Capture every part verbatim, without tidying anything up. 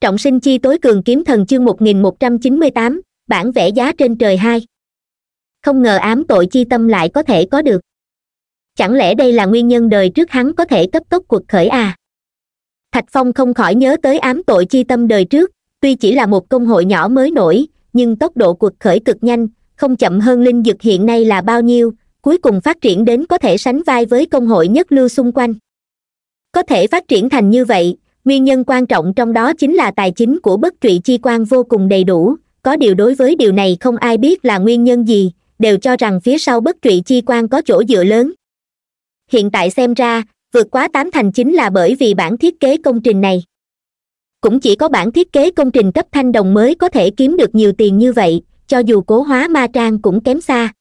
Trọng Sinh Chi Tối Cường Kiếm Thần chương một nghìn một trăm chín mươi tám, bản vẽ giá trên trời hai. Không ngờ ám tội chi tâm lại có thể có được. Chẳng lẽ đây là nguyên nhân đời trước hắn có thể cấp tốc quật khởi à? Thạch Phong không khỏi nhớ tới ám tội chi tâm đời trước, tuy chỉ là một công hội nhỏ mới nổi, nhưng tốc độ quật khởi cực nhanh, không chậm hơn linh dực hiện nay là bao nhiêu, cuối cùng phát triển đến có thể sánh vai với công hội nhất lưu xung quanh. Có thể phát triển thành như vậy, nguyên nhân quan trọng trong đó chính là tài chính của bất trụy chi quan vô cùng đầy đủ, có điều đối với điều này không ai biết là nguyên nhân gì, đều cho rằng phía sau bất trụy chi quan có chỗ dựa lớn. Hiện tại xem ra, vượt quá tám thành chính là bởi vì bản thiết kế công trình này. Cũng chỉ có bản thiết kế công trình cấp thanh đồng mới có thể kiếm được nhiều tiền như vậy, cho dù cố hóa ma trang cũng kém xa.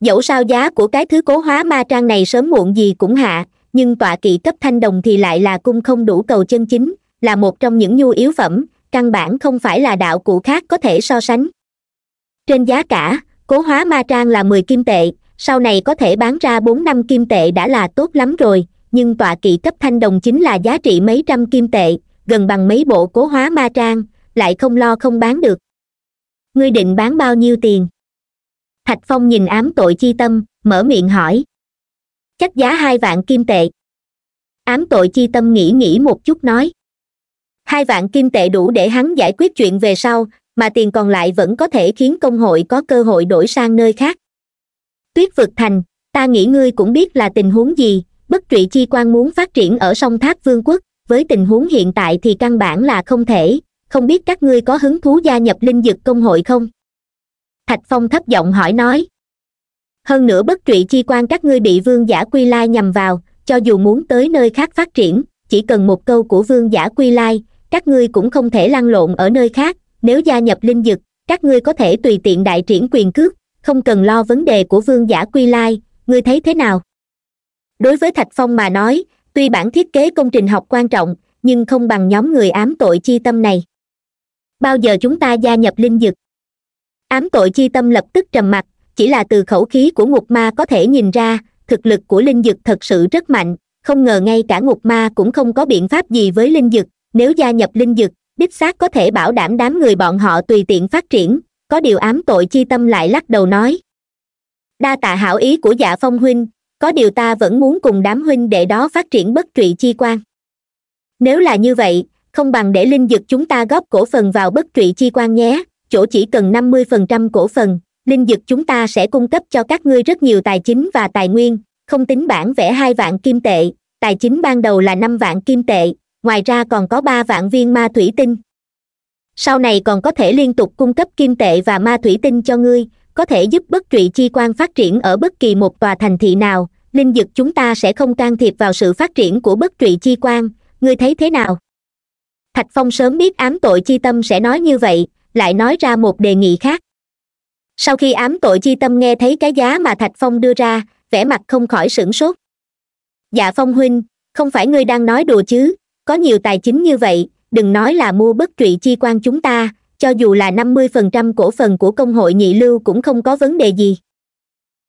Dẫu sao giá của cái thứ cố hóa ma trang này sớm muộn gì cũng hạ, nhưng tọa kỵ cấp thanh đồng thì lại là cung không đủ cầu chân chính, là một trong những nhu yếu phẩm, căn bản không phải là đạo cụ khác có thể so sánh. Trên giá cả, cố hóa ma trang là mười kim tệ, sau này có thể bán ra bốn năm kim tệ đã là tốt lắm rồi, nhưng tọa kỵ cấp thanh đồng chính là giá trị mấy trăm kim tệ, gần bằng mấy bộ cố hóa ma trang, lại không lo không bán được. Ngươi định bán bao nhiêu tiền? Thạch Phong nhìn ám tội chi tâm, mở miệng hỏi. Chắc giá hai vạn kim tệ. Ám tội chi tâm nghĩ nghĩ một chút nói. Hai vạn kim tệ đủ để hắn giải quyết chuyện về sau, mà tiền còn lại vẫn có thể khiến công hội có cơ hội đổi sang nơi khác. Tuyết vực thành, ta nghĩ ngươi cũng biết là tình huống gì, bất trụy chi quan muốn phát triển ở sông Tháp Vương quốc, với tình huống hiện tại thì căn bản là không thể, không biết các ngươi có hứng thú gia nhập linh dực công hội không? Thạch Phong thấp giọng hỏi nói. Hơn nữa bất trụy chi quan các ngươi bị vương giả Quy Lai nhằm vào, cho dù muốn tới nơi khác phát triển, chỉ cần một câu của vương giả Quy Lai, các ngươi cũng không thể lăn lộn ở nơi khác, nếu gia nhập linh dực, các ngươi có thể tùy tiện đại triển quyền cước, không cần lo vấn đề của vương giả Quy Lai, ngươi thấy thế nào? Đối với Thạch Phong mà nói, tuy bản thiết kế công trình học quan trọng, nhưng không bằng nhóm người ám tội chi tâm này. Bao giờ chúng ta gia nhập linh dực? Ám tội chi tâm lập tức trầm mặc, chỉ là từ khẩu khí của ngục ma có thể nhìn ra, thực lực của linh dực thật sự rất mạnh, không ngờ ngay cả ngục ma cũng không có biện pháp gì với linh dực, nếu gia nhập linh dực, đích xác có thể bảo đảm đám người bọn họ tùy tiện phát triển, có điều ám tội chi tâm lại lắc đầu nói. Đa tạ hảo ý của Dạ Phong huynh, có điều ta vẫn muốn cùng đám huynh để đó phát triển bất trụy chi quan. Nếu là như vậy, không bằng để linh dực chúng ta góp cổ phần vào bất trụy chi quan nhé, chỗ chỉ cần năm mươi phần trăm cổ phần. Linh dực chúng ta sẽ cung cấp cho các ngươi rất nhiều tài chính và tài nguyên, không tính bản vẽ hai vạn kim tệ, tài chính ban đầu là năm vạn kim tệ, ngoài ra còn có ba vạn viên ma thủy tinh. Sau này còn có thể liên tục cung cấp kim tệ và ma thủy tinh cho ngươi, có thể giúp bất trụy chi quan phát triển ở bất kỳ một tòa thành thị nào, linh dực chúng ta sẽ không can thiệp vào sự phát triển của bất trụy chi quan, ngươi thấy thế nào? Thạch Phong sớm biết ám tội chi tâm sẽ nói như vậy, lại nói ra một đề nghị khác. Sau khi ám tội chi tâm nghe thấy cái giá mà Thạch Phong đưa ra, vẻ mặt không khỏi sửng sốt. Dạ Phong huynh, không phải ngươi đang nói đùa chứ, có nhiều tài chính như vậy, đừng nói là mua bất trụy chi quan chúng ta, cho dù là năm mươi phần trăm cổ phần của công hội nhị lưu cũng không có vấn đề gì.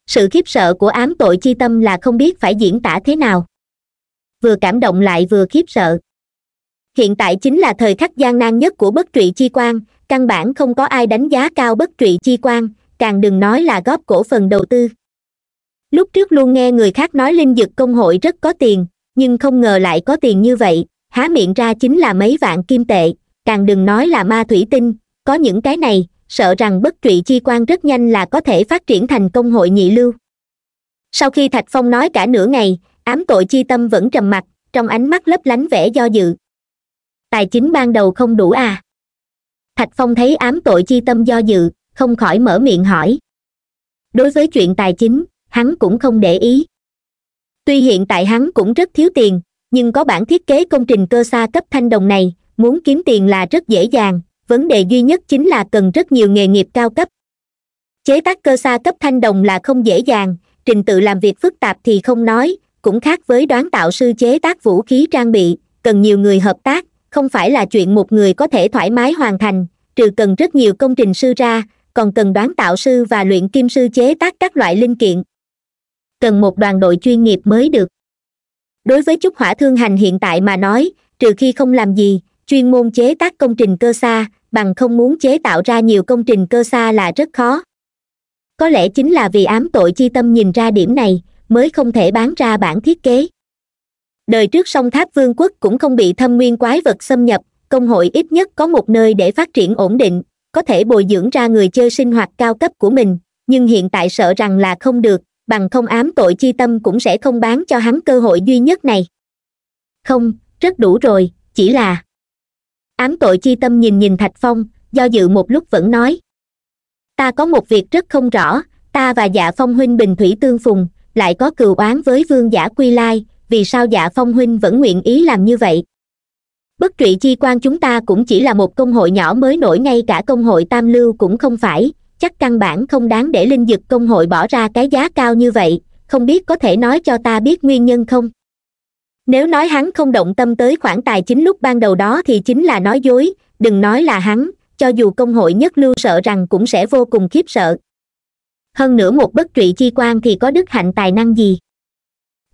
Sự khiếp sợ của ám tội chi tâm là không biết phải diễn tả thế nào. Vừa cảm động lại vừa khiếp sợ. Hiện tại chính là thời khắc gian nan nhất của bất trụy chi quan, căn bản không có ai đánh giá cao bất trụy chi quan, càng đừng nói là góp cổ phần đầu tư. Lúc trước luôn nghe người khác nói linh dực công hội rất có tiền, nhưng không ngờ lại có tiền như vậy, há miệng ra chính là mấy vạn kim tệ, càng đừng nói là ma thủy tinh, có những cái này, sợ rằng bất trụy chi quan rất nhanh là có thể phát triển thành công hội nhị lưu. Sau khi Thạch Phong nói cả nửa ngày, ám tội chi tâm vẫn trầm mặc, trong ánh mắt lấp lánh vẻ do dự. Tài chính ban đầu không đủ à? Thạch Phong thấy ám tội chi tâm do dự, không khỏi mở miệng hỏi. Đối với chuyện tài chính, hắn cũng không để ý. Tuy hiện tại hắn cũng rất thiếu tiền, nhưng có bản thiết kế công trình cơ xa cấp thanh đồng này, muốn kiếm tiền là rất dễ dàng, vấn đề duy nhất chính là cần rất nhiều nghề nghiệp cao cấp. Chế tác cơ xa cấp thanh đồng là không dễ dàng, trình tự làm việc phức tạp thì không nói, cũng khác với đoán tạo sư chế tác vũ khí trang bị, cần nhiều người hợp tác. Không phải là chuyện một người có thể thoải mái hoàn thành, trừ cần rất nhiều công trình sư ra, còn cần đoán tạo sư và luyện kim sư chế tác các loại linh kiện. Cần một đoàn đội chuyên nghiệp mới được. Đối với chút hỏa thương hành hiện tại mà nói, trừ khi không làm gì, chuyên môn chế tác công trình cơ xa, bằng không muốn chế tạo ra nhiều công trình cơ xa là rất khó. Có lẽ chính là vì ám tội chi tâm nhìn ra điểm này, mới không thể bán ra bản thiết kế. Đời trước Song Tháp Vương quốc cũng không bị thâm nguyên quái vật xâm nhập, công hội ít nhất có một nơi để phát triển ổn định, có thể bồi dưỡng ra người chơi sinh hoạt cao cấp của mình, nhưng hiện tại sợ rằng là không được, bằng không ám tội chi tâm cũng sẽ không bán cho hắn cơ hội duy nhất này. Không, rất đủ rồi, chỉ là... Ám tội chi tâm nhìn nhìn Thạch Phong, do dự một lúc vẫn nói. Ta có một việc rất không rõ, ta và Dạ Phong huynh bình thủy tương phùng, lại có cừu oán với Vương Giả Quy Lai, vì sao Dạ Phong huynh vẫn nguyện ý làm như vậy? Bất trụy chi quan chúng ta cũng chỉ là một công hội nhỏ mới nổi, ngay cả công hội Tam Lưu cũng không phải, chắc căn bản không đáng để linh dực công hội bỏ ra cái giá cao như vậy, không biết có thể nói cho ta biết nguyên nhân không? Nếu nói hắn không động tâm tới khoản tài chính lúc ban đầu đó thì chính là nói dối, đừng nói là hắn, cho dù công hội nhất lưu sợ rằng cũng sẽ vô cùng khiếp sợ. Hơn nữa một bất trụy chi quan thì có đức hạnh tài năng gì?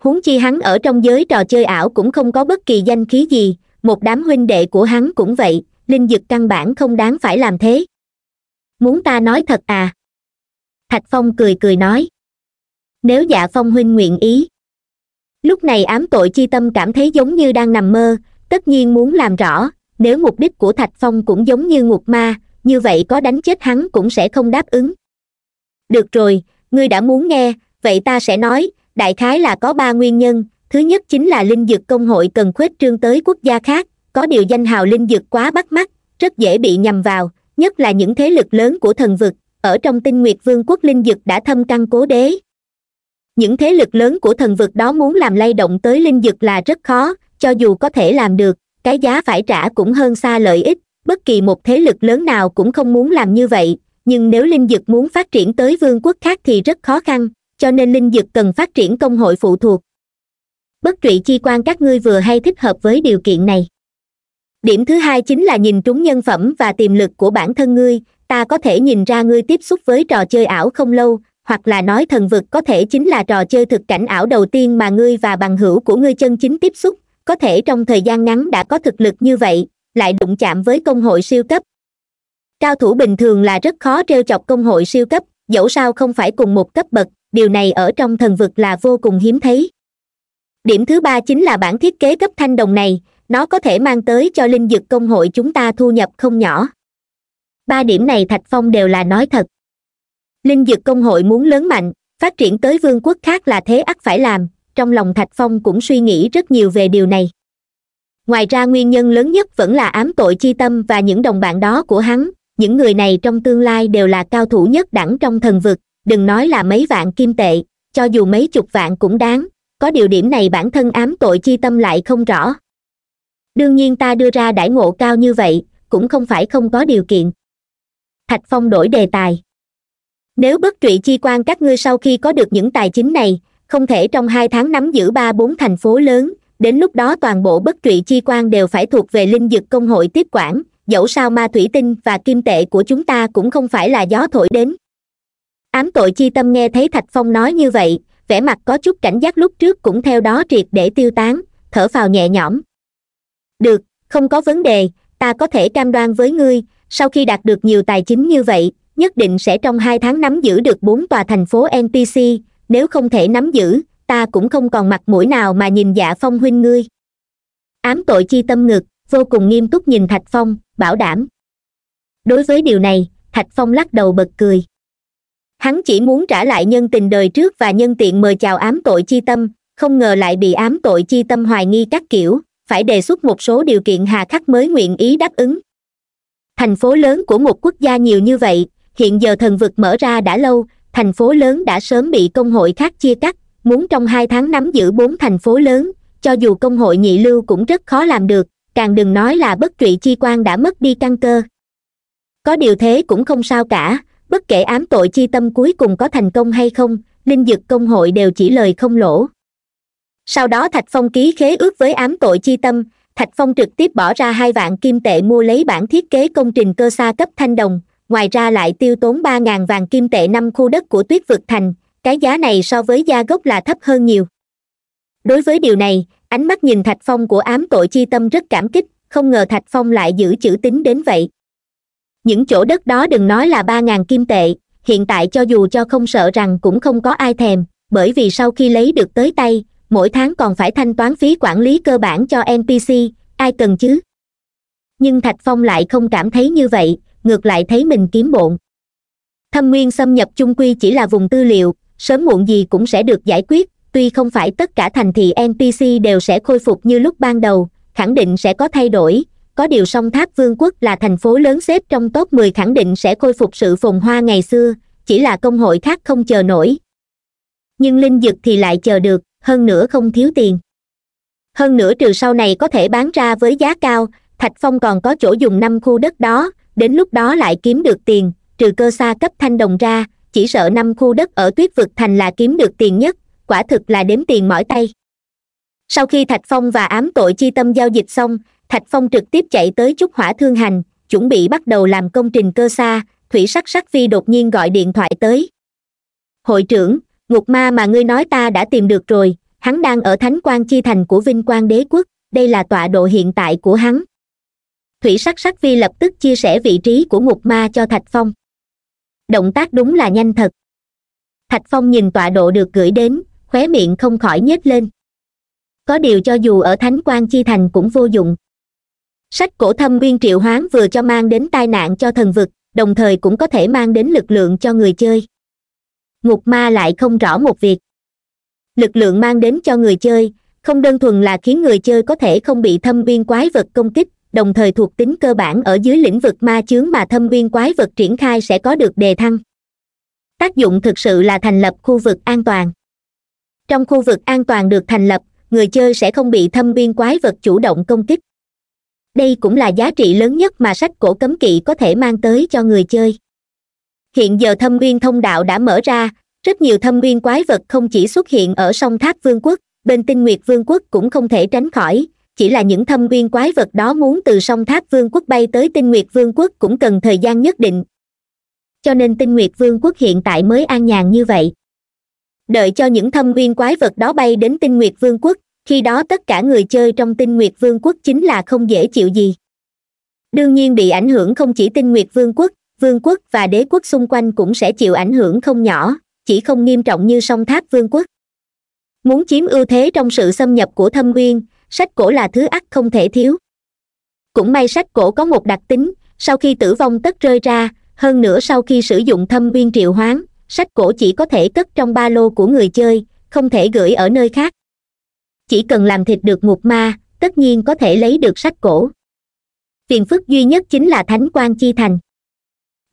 Huống chi hắn ở trong giới trò chơi ảo cũng không có bất kỳ danh khí gì, một đám huynh đệ của hắn cũng vậy, linh dực căn bản không đáng phải làm thế. Muốn ta nói thật à? Thạch Phong cười cười nói. Nếu Dạ Phong huynh nguyện ý. Lúc này ám tội chi tâm cảm thấy giống như đang nằm mơ, tất nhiên muốn làm rõ, nếu mục đích của Thạch Phong cũng giống như ngục ma, như vậy có đánh chết hắn cũng sẽ không đáp ứng. Được rồi, ngươi đã muốn nghe, vậy ta sẽ nói, đại khái là có ba nguyên nhân, thứ nhất chính là linh dược công hội cần khuếch trương tới quốc gia khác, có điều danh hào linh dược quá bắt mắt, rất dễ bị nhầm vào, nhất là những thế lực lớn của thần vực, ở trong Tinh Nguyệt Vương quốc linh dược đã thâm căn cố đế. Những thế lực lớn của thần vực đó muốn làm lay động tới linh dược là rất khó, cho dù có thể làm được, cái giá phải trả cũng hơn xa lợi ích, bất kỳ một thế lực lớn nào cũng không muốn làm như vậy, nhưng nếu linh dược muốn phát triển tới vương quốc khác thì rất khó khăn, cho nên linh dược cần phát triển công hội phụ thuộc. Bất trụy chi quan các ngươi vừa hay thích hợp với điều kiện này. Điểm thứ hai chính là nhìn trúng nhân phẩm và tiềm lực của bản thân ngươi, ta có thể nhìn ra ngươi tiếp xúc với trò chơi ảo không lâu, hoặc là nói thần vực có thể chính là trò chơi thực cảnh ảo đầu tiên mà ngươi và bằng hữu của ngươi chân chính tiếp xúc, có thể trong thời gian ngắn đã có thực lực như vậy, lại đụng chạm với công hội siêu cấp. Cao thủ bình thường là rất khó trêu chọc công hội siêu cấp, dẫu sao không phải cùng một cấp bậc, điều này ở trong thần vực là vô cùng hiếm thấy. Điểm thứ ba chính là bản thiết kế cấp thanh đồng này, nó có thể mang tới cho linh dược công hội chúng ta thu nhập không nhỏ. Ba điểm này Thạch Phong đều là nói thật. Linh dược công hội muốn lớn mạnh, phát triển tới vương quốc khác là thế ắt phải làm, trong lòng Thạch Phong cũng suy nghĩ rất nhiều về điều này. Ngoài ra nguyên nhân lớn nhất vẫn là ám tội chi tâm và những đồng bạn đó của hắn, những người này trong tương lai đều là cao thủ nhất đẳng trong thần vực, đừng nói là mấy vạn kim tệ, cho dù mấy chục vạn cũng đáng, có điều điểm này bản thân ám tội chi tâm lại không rõ. Đương nhiên ta đưa ra đãi ngộ cao như vậy, cũng không phải không có điều kiện. Thạch Phong đổi đề tài. Nếu bất trụy chi quan các ngươi sau khi có được những tài chính này, không thể trong hai tháng nắm giữ ba bốn thành phố lớn, đến lúc đó toàn bộ bất trụy chi quan đều phải thuộc về linh dược công hội tiếp quản, dẫu sao ma thủy tinh và kim tệ của chúng ta cũng không phải là gió thổi đến. Ám tội chi tâm nghe thấy Thạch Phong nói như vậy, vẻ mặt có chút cảnh giác lúc trước cũng theo đó triệt để tiêu tán, thở phào nhẹ nhõm. Được, không có vấn đề, ta có thể cam đoan với ngươi, sau khi đạt được nhiều tài chính như vậy, nhất định sẽ trong hai tháng nắm giữ được bốn tòa thành phố en pê xê, nếu không thể nắm giữ, ta cũng không còn mặt mũi nào mà nhìn Dạ Phong huynh ngươi. Ám tội chi tâm ngực, vô cùng nghiêm túc nhìn Thạch Phong, bảo đảm. Đối với điều này, Thạch Phong lắc đầu bật cười. Hắn chỉ muốn trả lại nhân tình đời trước và nhân tiện mời chào ám tội chi tâm, không ngờ lại bị ám tội chi tâm hoài nghi các kiểu, phải đề xuất một số điều kiện hà khắc mới nguyện ý đáp ứng. Thành phố lớn của một quốc gia nhiều như vậy, hiện giờ thần vực mở ra đã lâu, thành phố lớn đã sớm bị công hội khác chia cắt, muốn trong hai tháng nắm giữ bốn thành phố lớn, cho dù công hội nhị lưu cũng rất khó làm được, càng đừng nói là bất trụy chi quan đã mất đi căn cơ. Có điều thế cũng không sao cả, bất kể ám tội chi tâm cuối cùng có thành công hay không, linh dực công hội đều chỉ lời không lỗ. Sau đó Thạch Phong ký khế ước với ám tội chi tâm, Thạch Phong trực tiếp bỏ ra hai vạn kim tệ mua lấy bản thiết kế công trình cơ xa cấp thanh đồng, ngoài ra lại tiêu tốn ba nghìn vàng kim tệ năm khu đất của Tuyết Vực Thành, cái giá này so với giá gốc là thấp hơn nhiều. Đối với điều này, ánh mắt nhìn Thạch Phong của ám tội chi tâm rất cảm kích, không ngờ Thạch Phong lại giữ chữ tín đến vậy. Những chỗ đất đó đừng nói là ba ngàn kim tệ, hiện tại cho dù cho không sợ rằng cũng không có ai thèm, bởi vì sau khi lấy được tới tay, mỗi tháng còn phải thanh toán phí quản lý cơ bản cho en pê xê, ai cần chứ? Nhưng Thạch Phong lại không cảm thấy như vậy, ngược lại thấy mình kiếm bộn. Thâm nguyên xâm nhập chung quy chỉ là vùng tư liệu, sớm muộn gì cũng sẽ được giải quyết, tuy không phải tất cả thành thị en pê xê đều sẽ khôi phục như lúc ban đầu, khẳng định sẽ có thay đổi, có điều song Tháp Vương quốc là thành phố lớn xếp trong top mười khẳng định sẽ khôi phục sự phồn hoa ngày xưa, chỉ là công hội khác không chờ nổi. Nhưng linh dực thì lại chờ được, hơn nữa không thiếu tiền. Hơn nữa trừ sau này có thể bán ra với giá cao, Thạch Phong còn có chỗ dùng năm khu đất đó, đến lúc đó lại kiếm được tiền, trừ cơ xa cấp thanh đồng ra, chỉ sợ năm khu đất ở Tuyết Vực Thành là kiếm được tiền nhất, quả thực là đếm tiền mỏi tay. Sau khi Thạch Phong và ám tội chi tâm giao dịch xong, Thạch Phong trực tiếp chạy tới Trúc Hỏa Thương Hành, chuẩn bị bắt đầu làm công trình cơ xa, Thủy Sắc Sắc Phi đột nhiên gọi điện thoại tới. Hội trưởng, Ngục Ma mà ngươi nói ta đã tìm được rồi, hắn đang ở Thánh Quang Chi Thành của Vinh Quang Đế Quốc, đây là tọa độ hiện tại của hắn. Thủy Sắc Sắc Phi lập tức chia sẻ vị trí của Ngục Ma cho Thạch Phong. Động tác đúng là nhanh thật. Thạch Phong nhìn tọa độ được gửi đến, khóe miệng không khỏi nhếch lên. Có điều cho dù ở Thánh Quang Chi Thành cũng vô dụng. Sách cổ Thâm Uyên Triệu Hoán vừa cho mang đến tai nạn cho thần vực, đồng thời cũng có thể mang đến lực lượng cho người chơi. Ngục Ma lại không rõ một việc. Lực lượng mang đến cho người chơi, không đơn thuần là khiến người chơi có thể không bị thâm uyên quái vật công kích, đồng thời thuộc tính cơ bản ở dưới lĩnh vực ma chướng mà thâm uyên quái vật triển khai sẽ có được đề thăng. Tác dụng thực sự là thành lập khu vực an toàn. Trong khu vực an toàn được thành lập, người chơi sẽ không bị thâm uyên quái vật chủ động công kích. Đây cũng là giá trị lớn nhất mà sách cổ cấm kỵ có thể mang tới cho người chơi. Hiện giờ thâm uyên thông đạo đã mở ra, rất nhiều thâm uyên quái vật không chỉ xuất hiện ở Song Tháp Vương quốc, bên Tinh Nguyệt Vương quốc cũng không thể tránh khỏi, chỉ là những thâm uyên quái vật đó muốn từ Song Tháp Vương quốc bay tới Tinh Nguyệt Vương quốc cũng cần thời gian nhất định. Cho nên Tinh Nguyệt Vương quốc hiện tại mới an nhàn như vậy. Đợi cho những thâm uyên quái vật đó bay đến Tinh Nguyệt Vương quốc, khi đó tất cả người chơi trong Tinh Nguyệt Vương quốc chính là không dễ chịu gì. Đương nhiên bị ảnh hưởng không chỉ Tinh Nguyệt Vương quốc, Vương quốc và đế quốc xung quanh cũng sẽ chịu ảnh hưởng không nhỏ, chỉ không nghiêm trọng như Song Tháp Vương quốc. Muốn chiếm ưu thế trong sự xâm nhập của thâm uyên, sách cổ là thứ ắt không thể thiếu. Cũng may sách cổ có một đặc tính, sau khi tử vong tất rơi ra, hơn nữa sau khi sử dụng thâm uyên triệu hoán, sách cổ chỉ có thể cất trong ba lô của người chơi, không thể gửi ở nơi khác. Chỉ cần làm thịt được Ngục Ma, tất nhiên có thể lấy được sách cổ. Phiền phức duy nhất chính là Thánh Quang Chi Thành.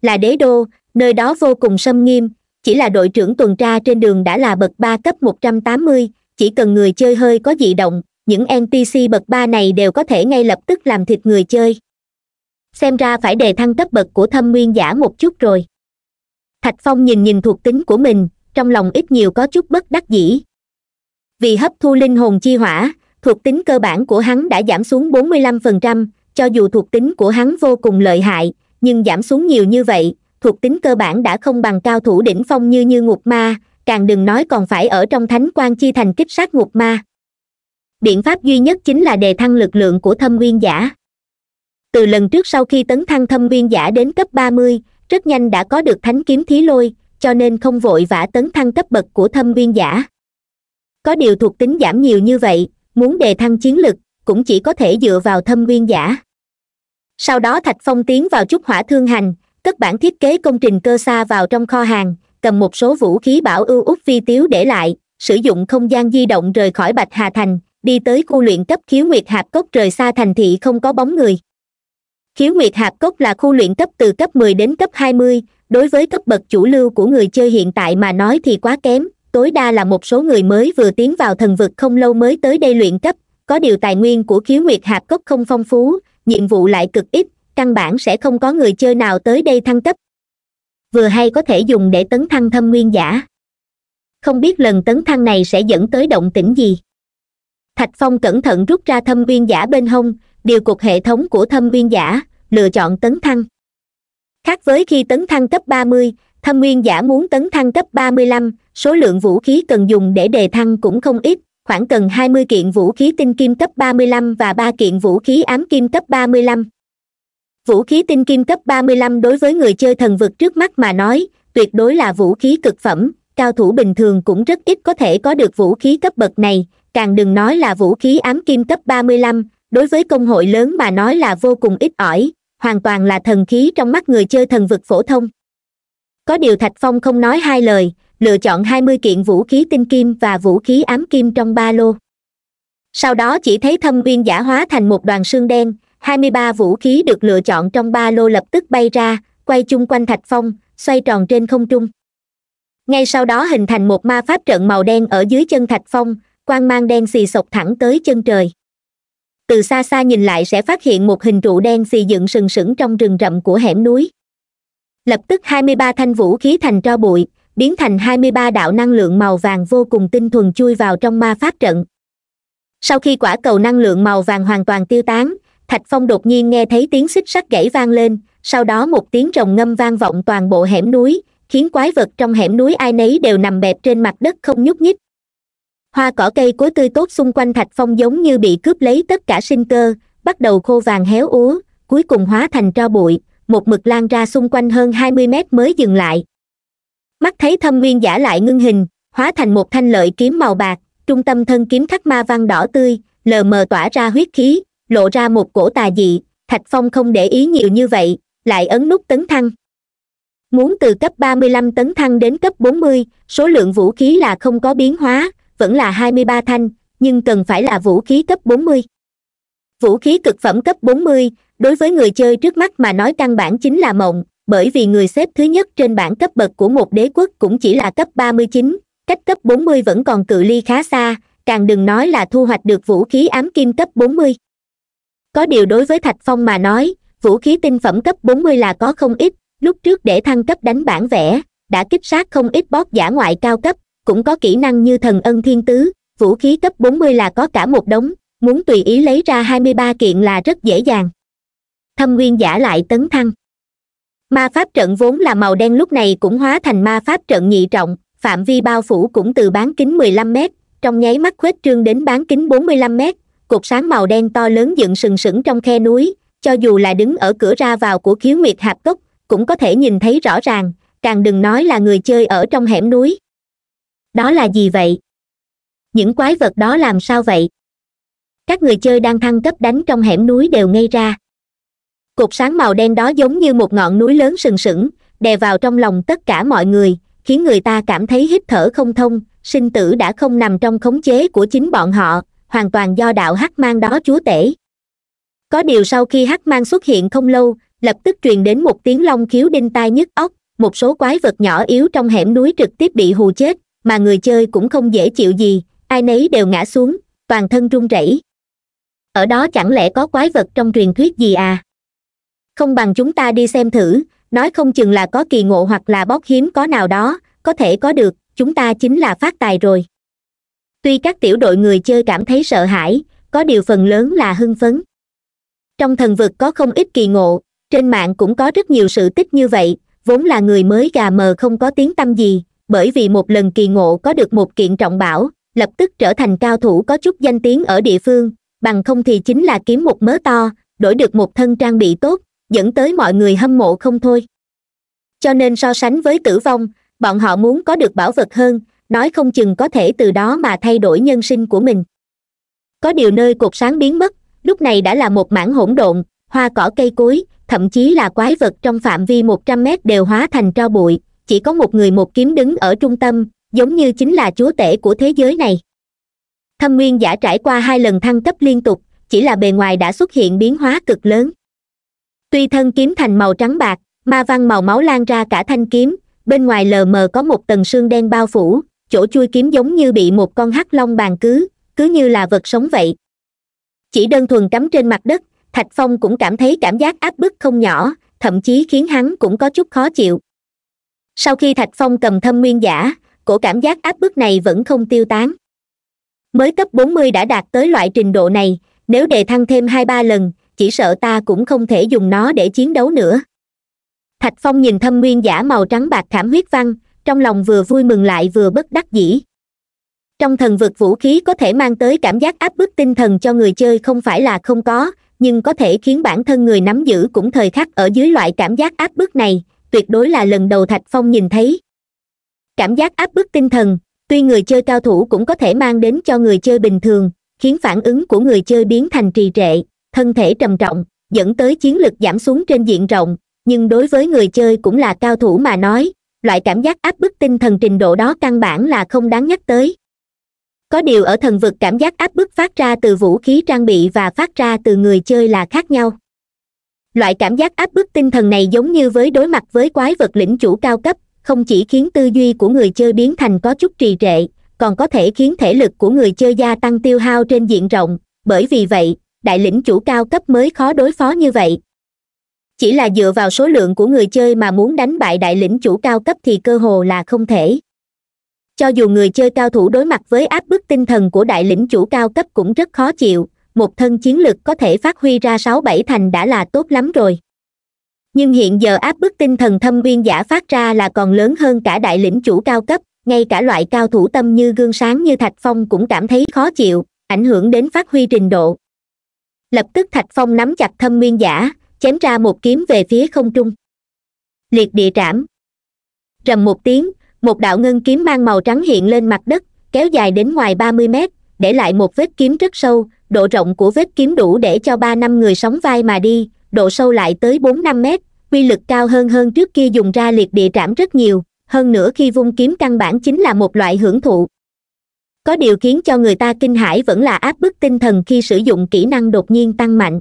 Là đế đô, nơi đó vô cùng xâm nghiêm, chỉ là đội trưởng tuần tra trên đường đã là bậc ba cấp một trăm tám mươi, chỉ cần người chơi hơi có dị động, những en pê xê bậc ba này đều có thể ngay lập tức làm thịt người chơi. Xem ra phải đề thăng cấp bậc của thâm nguyên giả một chút rồi. Thạch Phong nhìn nhìn thuộc tính của mình, trong lòng ít nhiều có chút bất đắc dĩ. Vì hấp thu linh hồn chi hỏa, thuộc tính cơ bản của hắn đã giảm xuống bốn mươi lăm phần trăm, cho dù thuộc tính của hắn vô cùng lợi hại, nhưng giảm xuống nhiều như vậy, thuộc tính cơ bản đã không bằng cao thủ đỉnh phong như như Ngục Ma, càng đừng nói còn phải ở trong Thánh Quang Chi Thành kích sát Ngục Ma. Biện pháp duy nhất chính là đề thăng lực lượng của thâm nguyên giả. Từ lần trước sau khi tấn thăng thâm nguyên giả đến cấp ba mươi, rất nhanh đã có được Thánh Kiếm Thí Lôi, cho nên không vội vã tấn thăng cấp bậc của thâm nguyên giả. Có điều thuộc tính giảm nhiều như vậy, muốn đề thăng chiến lực, cũng chỉ có thể dựa vào thâm nguyên giả. Sau đó Thạch Phong tiến vào Trúc Hỏa Thương Hành, cất bản thiết kế công trình cơ xa vào trong kho hàng, cầm một số vũ khí bảo ưu út vi tiếu để lại, sử dụng không gian di động rời khỏi Bạch Hà Thành, đi tới khu luyện cấp Khiếu Nguyệt Hạp Cốc rời xa thành thị không có bóng người. Khiếu Nguyệt Hạp Cốc là khu luyện cấp từ cấp mười đến cấp hai mươi, đối với cấp bậc chủ lưu của người chơi hiện tại mà nói thì quá kém. Tối đa là một số người mới vừa tiến vào thần vực không lâu mới tới đây luyện cấp, có điều tài nguyên của Khiếu Nguyệt Hạp Cốc không phong phú, nhiệm vụ lại cực ít, căn bản sẽ không có người chơi nào tới đây thăng cấp. Vừa hay có thể dùng để tấn thăng thâm nguyên giả. Không biết lần tấn thăng này sẽ dẫn tới động tĩnh gì. Thạch Phong cẩn thận rút ra thâm nguyên giả bên hông, điều cục hệ thống của thâm nguyên giả, lựa chọn tấn thăng. Khác với khi tấn thăng cấp ba mươi, thâm nguyên giả muốn tấn thăng cấp ba mươi lăm, số lượng vũ khí cần dùng để đề thăng cũng không ít, khoảng gần hai mươi kiện vũ khí tinh kim cấp ba mươi lăm và ba kiện vũ khí ám kim cấp ba mươi lăm. Vũ khí tinh kim cấp ba mươi lăm đối với người chơi thần vực trước mắt mà nói, tuyệt đối là vũ khí cực phẩm, cao thủ bình thường cũng rất ít có thể có được vũ khí cấp bậc này, càng đừng nói là vũ khí ám kim cấp ba mươi lăm, đối với công hội lớn mà nói là vô cùng ít ỏi, hoàn toàn là thần khí trong mắt người chơi thần vực phổ thông. Có điều Thạch Phong không nói hai lời, lựa chọn hai mươi kiện vũ khí tinh kim và vũ khí ám kim trong ba lô. Sau đó chỉ thấy Thâm Uyên giả hóa thành một đoàn sương đen, hai mươi ba vũ khí được lựa chọn trong ba lô lập tức bay ra, quay chung quanh Thạch Phong, xoay tròn trên không trung. Ngay sau đó hình thành một ma pháp trận màu đen ở dưới chân Thạch Phong, quang mang đen xì sộc thẳng tới chân trời. Từ xa xa nhìn lại sẽ phát hiện một hình trụ đen xì dựng sừng sững trong rừng rậm của hẻm núi. Lập tức hai mươi ba thanh vũ khí thành tro bụi, biến thành hai mươi ba đạo năng lượng màu vàng vô cùng tinh thuần chui vào trong ma pháp trận. Sau khi quả cầu năng lượng màu vàng hoàn toàn tiêu tán, Thạch Phong đột nhiên nghe thấy tiếng xích sắt gãy vang lên, sau đó một tiếng rồng ngâm vang vọng toàn bộ hẻm núi, khiến quái vật trong hẻm núi ai nấy đều nằm bẹp trên mặt đất không nhúc nhích. Hoa cỏ cây cối tươi tốt xung quanh Thạch Phong giống như bị cướp lấy tất cả sinh cơ, bắt đầu khô vàng héo úa, cuối cùng hóa thành tro bụi, một mực lan ra xung quanh hơn hai mươi mét mới dừng lại. Mắt thấy Thâm Nguyên giả lại ngưng hình, hóa thành một thanh lợi kiếm màu bạc, trung tâm thân kiếm khắc ma văn đỏ tươi, lờ mờ tỏa ra huyết khí, lộ ra một cổ tà dị. Thạch Phong không để ý nhiều như vậy, lại ấn nút tấn thăng. Muốn từ cấp ba mươi lăm tấn thăng đến cấp bốn mươi, số lượng vũ khí là không có biến hóa, vẫn là hai mươi ba thanh, nhưng cần phải là vũ khí cấp bốn mươi. Vũ khí cực phẩm cấp bốn mươi, đối với người chơi trước mắt mà nói căn bản chính là mộng, bởi vì người xếp thứ nhất trên bảng cấp bậc của một đế quốc cũng chỉ là cấp ba mươi chín, cách cấp bốn mươi vẫn còn cự ly khá xa, càng đừng nói là thu hoạch được vũ khí ám kim cấp bốn mươi. Có điều đối với Thạch Phong mà nói, vũ khí tinh phẩm cấp bốn mươi là có không ít, lúc trước để thăng cấp đánh bản vẽ, đã kích sát không ít boss giả ngoại cao cấp, cũng có kỹ năng như thần ân thiên tứ, vũ khí cấp bốn mươi là có cả một đống, muốn tùy ý lấy ra hai mươi ba kiện là rất dễ dàng. Thâm Nguyên giả lại tấn thăng. Ma pháp trận vốn là màu đen lúc này cũng hóa thành ma pháp trận nhị trọng, phạm vi bao phủ cũng từ bán kính mười lăm mét, trong nháy mắt khuếch trương đến bán kính bốn mươi lăm mét, cột sáng màu đen to lớn dựng sừng sững trong khe núi, cho dù là đứng ở cửa ra vào của Khiếu Nguyệt Hạp Cốc, cũng có thể nhìn thấy rõ ràng, càng đừng nói là người chơi ở trong hẻm núi. Đó là gì vậy? Những quái vật đó làm sao vậy? Các người chơi đang thăng cấp đánh trong hẻm núi đều ngây ra. Cột sáng màu đen đó giống như một ngọn núi lớn sừng sững, đè vào trong lòng tất cả mọi người, khiến người ta cảm thấy hít thở không thông, sinh tử đã không nằm trong khống chế của chính bọn họ, hoàn toàn do đạo hắc mang đó chúa tể. Có điều sau khi hắc mang xuất hiện không lâu, lập tức truyền đến một tiếng long khiếu đinh tai nhức óc, một số quái vật nhỏ yếu trong hẻm núi trực tiếp bị hù chết, mà người chơi cũng không dễ chịu gì, ai nấy đều ngã xuống, toàn thân run rẩy. Ở đó chẳng lẽ có quái vật trong truyền thuyết gì à? Không bằng chúng ta đi xem thử, nói không chừng là có kỳ ngộ hoặc là bóp hiếm có nào đó, có thể có được, chúng ta chính là phát tài rồi. Tuy các tiểu đội người chơi cảm thấy sợ hãi, có điều phần lớn là hưng phấn. Trong thần vực có không ít kỳ ngộ, trên mạng cũng có rất nhiều sự tích như vậy, vốn là người mới gà mờ không có tiếng tăm gì, bởi vì một lần kỳ ngộ có được một kiện trọng bảo, lập tức trở thành cao thủ có chút danh tiếng ở địa phương, bằng không thì chính là kiếm một mớ to, đổi được một thân trang bị tốt, dẫn tới mọi người hâm mộ không thôi. Cho nên so sánh với tử vong, bọn họ muốn có được bảo vật hơn, nói không chừng có thể từ đó mà thay đổi nhân sinh của mình. Có điều nơi cột sáng biến mất, lúc này đã là một mảng hỗn độn, hoa cỏ cây cối, thậm chí là quái vật trong phạm vi một trăm mét đều hóa thành tro bụi, chỉ có một người một kiếm đứng ở trung tâm, giống như chính là chúa tể của thế giới này. Thâm Nguyên giả trải qua hai lần thăng cấp liên tục, chỉ là bề ngoài đã xuất hiện biến hóa cực lớn. Tuy thân kiếm thành màu trắng bạc, ma văn màu máu lan ra cả thanh kiếm, bên ngoài lờ mờ có một tầng sương đen bao phủ, chỗ chui kiếm giống như bị một con hắc long bàn cứ, cứ như là vật sống vậy. Chỉ đơn thuần cắm trên mặt đất, Thạch Phong cũng cảm thấy cảm giác áp bức không nhỏ, thậm chí khiến hắn cũng có chút khó chịu. Sau khi Thạch Phong cầm Thâm Nguyên giả, cổ cảm giác áp bức này vẫn không tiêu tán. Mới cấp bốn mươi đã đạt tới loại trình độ này, nếu đề thăng thêm hai ba lần, chỉ sợ ta cũng không thể dùng nó để chiến đấu nữa. Thạch Phong nhìn Thâm Nguyên giả màu trắng bạc khảm huyết văn, trong lòng vừa vui mừng lại vừa bất đắc dĩ. Trong thần vực vũ khí có thể mang tới cảm giác áp bức tinh thần cho người chơi không phải là không có, nhưng có thể khiến bản thân người nắm giữ cũng thời khắc ở dưới loại cảm giác áp bức này, tuyệt đối là lần đầu Thạch Phong nhìn thấy. Cảm giác áp bức tinh thần, tuy người chơi cao thủ cũng có thể mang đến cho người chơi bình thường, khiến phản ứng của người chơi biến thành trì trệ, thân thể trầm trọng, dẫn tới chiến lực giảm xuống trên diện rộng, nhưng đối với người chơi cũng là cao thủ mà nói, loại cảm giác áp bức tinh thần trình độ đó căn bản là không đáng nhắc tới. Có điều ở thần vực cảm giác áp bức phát ra từ vũ khí trang bị và phát ra từ người chơi là khác nhau. Loại cảm giác áp bức tinh thần này giống như với đối mặt với quái vật lĩnh chủ cao cấp, không chỉ khiến tư duy của người chơi biến thành có chút trì trệ, còn có thể khiến thể lực của người chơi gia tăng tiêu hao trên diện rộng, bởi vì vậy, đại lĩnh chủ cao cấp mới khó đối phó như vậy. Chỉ là dựa vào số lượng của người chơi mà muốn đánh bại đại lĩnh chủ cao cấp thì cơ hồ là không thể. Cho dù người chơi cao thủ đối mặt với áp bức tinh thần của đại lĩnh chủ cao cấp cũng rất khó chịu, một thân chiến lực có thể phát huy ra sáu bảy thành đã là tốt lắm rồi. Nhưng hiện giờ áp bức tinh thần thâm uyên giả phát ra là còn lớn hơn cả đại lĩnh chủ cao cấp, ngay cả loại cao thủ tâm như gương sáng như Thạch Phong cũng cảm thấy khó chịu, ảnh hưởng đến phát huy trình độ. Lập tức Thạch Phong nắm chặt thâm uyên giả, chém ra một kiếm về phía không trung. Liệt địa trảm. Rầm một tiếng, một đạo ngân kiếm mang màu trắng hiện lên mặt đất, kéo dài đến ngoài ba mươi mét, để lại một vết kiếm rất sâu, độ rộng của vết kiếm đủ để cho ba năm người sóng vai mà đi, độ sâu lại tới bốn năm mét, uy lực cao hơn hơn trước kia dùng ra liệt địa trảm rất nhiều, hơn nữa khi vung kiếm căn bản chính là một loại hưởng thụ. Có điều khiến cho người ta kinh hãi vẫn là áp bức tinh thần khi sử dụng kỹ năng đột nhiên tăng mạnh.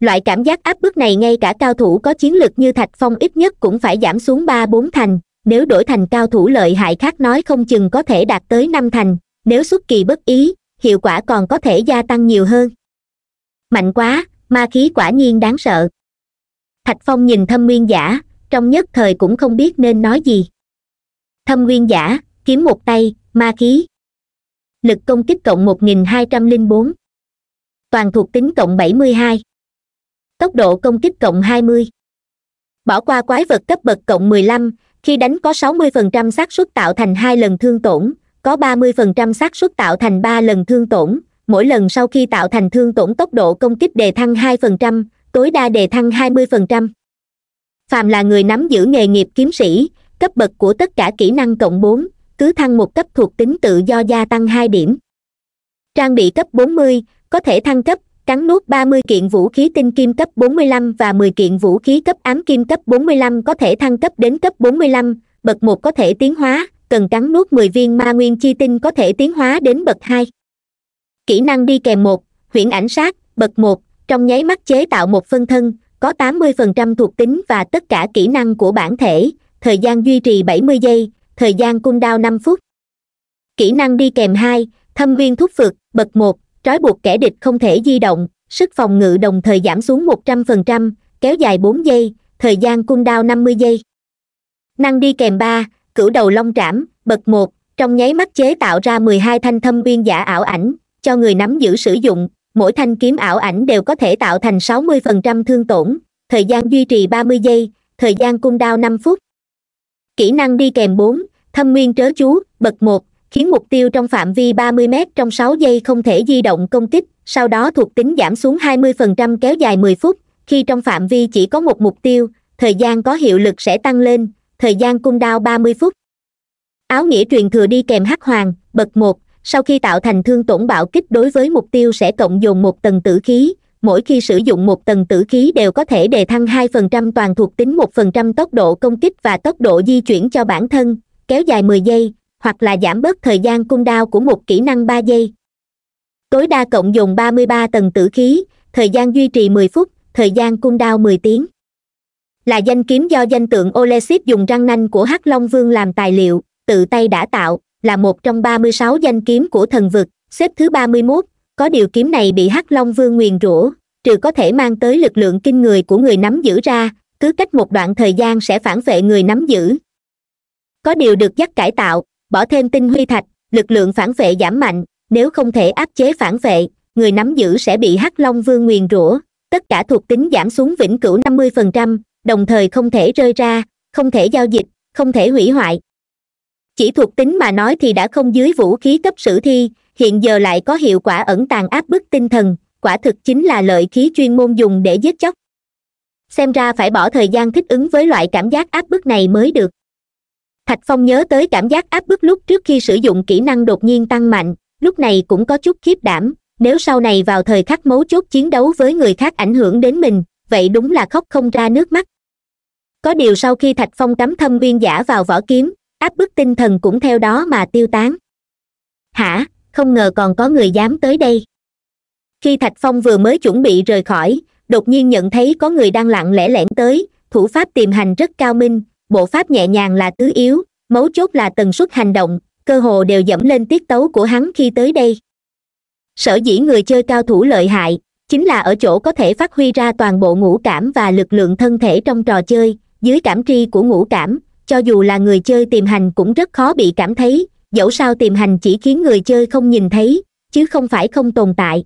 Loại cảm giác áp bức này ngay cả cao thủ có chiến lực như Thạch Phong ít nhất cũng phải giảm xuống ba bốn thành, nếu đổi thành cao thủ lợi hại khác nói không chừng có thể đạt tới năm thành, nếu xuất kỳ bất ý, hiệu quả còn có thể gia tăng nhiều hơn. Mạnh quá, ma khí quả nhiên đáng sợ. Thạch Phong nhìn thâm nguyên giả, trong nhất thời cũng không biết nên nói gì. Thâm nguyên giả, kiếm một tay, ma khí. Lực công kích cộng một nghìn hai trăm lẻ bốn. Toàn thuộc tính cộng bảy mươi hai. Tốc độ công kích cộng hai mươi. Bỏ qua quái vật cấp bậc cộng mười lăm, khi đánh có sáu mươi phần trăm xác suất tạo thành hai lần thương tổn, có ba mươi phần trăm xác suất tạo thành ba lần thương tổn, mỗi lần sau khi tạo thành thương tổn tốc độ công kích đề thăng hai phần trăm, tối đa đề thăng hai mươi phần trăm. Phàm là người nắm giữ nghề nghiệp kiếm sĩ, cấp bậc của tất cả kỹ năng cộng bốn, cứ thăng một cấp thuộc tính tự do gia tăng hai điểm. Trang bị cấp bốn mươi, có thể thăng cấp, cắn nuốt ba mươi kiện vũ khí tinh kim cấp bốn mươi lăm và mười kiện vũ khí cấp ám kim cấp bốn mươi lăm có thể thăng cấp đến cấp bốn mươi lăm, bậc một có thể tiến hóa, cần cắn nuốt mười viên ma nguyên chi tinh có thể tiến hóa đến bậc hai. Kỹ năng đi kèm một, huyễn ảnh sát, bậc một, trong nháy mắt chế tạo một phân thân, có tám mươi phần trăm thuộc tính và tất cả kỹ năng của bản thể, thời gian duy trì bảy mươi giây, thời gian cooldown năm phút. Kỹ năng đi kèm hai, thâm viên thúc phược, bậc một, trói buộc kẻ địch không thể di động, sức phòng ngự đồng thời giảm xuống một trăm phần trăm, kéo dài bốn giây, thời gian cooldown năm mươi giây. Năng đi kèm ba, cửu đầu long trảm, bậc một, trong nháy mắt chế tạo ra mười hai thanh thâm uyên giả ảo ảnh, cho người nắm giữ sử dụng, mỗi thanh kiếm ảo ảnh đều có thể tạo thành sáu mươi phần trăm thương tổn, thời gian duy trì ba mươi giây, thời gian cooldown năm phút. Kỹ năng đi kèm bốn, thâm nguyên trớ chú, bậc một, khiến mục tiêu trong phạm vi ba mươi mét trong sáu giây không thể di động công kích, sau đó thuộc tính giảm xuống hai mươi phần trăm kéo dài mười phút, khi trong phạm vi chỉ có một mục tiêu, thời gian có hiệu lực sẽ tăng lên, thời gian cooldown ba mươi phút. Áo nghĩa truyền thừa đi kèm hắc hoàng, bậc một, sau khi tạo thành thương tổn bạo kích đối với mục tiêu sẽ cộng dồn một tầng tử khí, mỗi khi sử dụng một tầng tử khí đều có thể đề thăng hai phần trăm toàn thuộc tính một phần trăm tốc độ công kích và tốc độ di chuyển cho bản thân, kéo dài mười giây, hoặc là giảm bớt thời gian cooldown của một kỹ năng ba giây. Tối đa cộng dồn ba mươi ba tầng tử khí, thời gian duy trì mười phút, thời gian cooldown mười tiếng. Là danh kiếm do danh tượng Olesip dùng răng nanh của Hắc Long Vương làm tài liệu, tự tay đã tạo, là một trong ba mươi sáu danh kiếm của thần vực, xếp thứ ba mươi mốt, có điều kiếm này bị Hắc Long Vương nguyền rủa, trừ có thể mang tới lực lượng kinh người của người nắm giữ ra, cứ cách một đoạn thời gian sẽ phản vệ người nắm giữ. Có điều được dắt cải tạo, bỏ thêm tinh huy thạch, lực lượng phản vệ giảm mạnh, nếu không thể áp chế phản vệ, người nắm giữ sẽ bị Hắc Long Vương nguyền rủa, tất cả thuộc tính giảm xuống vĩnh cửu năm mươi phần trăm, đồng thời không thể rơi ra, không thể giao dịch, không thể hủy hoại. Chỉ thuộc tính mà nói thì đã không dưới vũ khí cấp sử thi, hiện giờ lại có hiệu quả ẩn tàng áp bức tinh thần, quả thực chính là lợi khí chuyên môn dùng để giết chóc. Xem ra phải bỏ thời gian thích ứng với loại cảm giác áp bức này mới được. Thạch Phong nhớ tới cảm giác áp bức lúc trước khi sử dụng kỹ năng đột nhiên tăng mạnh, lúc này cũng có chút khiếp đảm, nếu sau này vào thời khắc mấu chốt chiến đấu với người khác ảnh hưởng đến mình, vậy đúng là khóc không ra nước mắt. Có điều sau khi Thạch Phong cắm thâm viên giả vào vỏ kiếm, áp bức tinh thần cũng theo đó mà tiêu tán. Hả, không ngờ còn có người dám tới đây. Khi Thạch Phong vừa mới chuẩn bị rời khỏi, đột nhiên nhận thấy có người đang lặng lẽ lẻn tới, thủ pháp tìm hành rất cao minh, bộ pháp nhẹ nhàng là tứ yếu, mấu chốt là tần suất hành động, cơ hồ đều dẫm lên tiết tấu của hắn khi tới đây. Sở dĩ người chơi cao thủ lợi hại, chính là ở chỗ có thể phát huy ra toàn bộ ngũ cảm và lực lượng thân thể trong trò chơi, dưới cảm tri của ngũ cảm, cho dù là người chơi tiềm hành cũng rất khó bị cảm thấy, dẫu sao tiềm hành chỉ khiến người chơi không nhìn thấy, chứ không phải không tồn tại.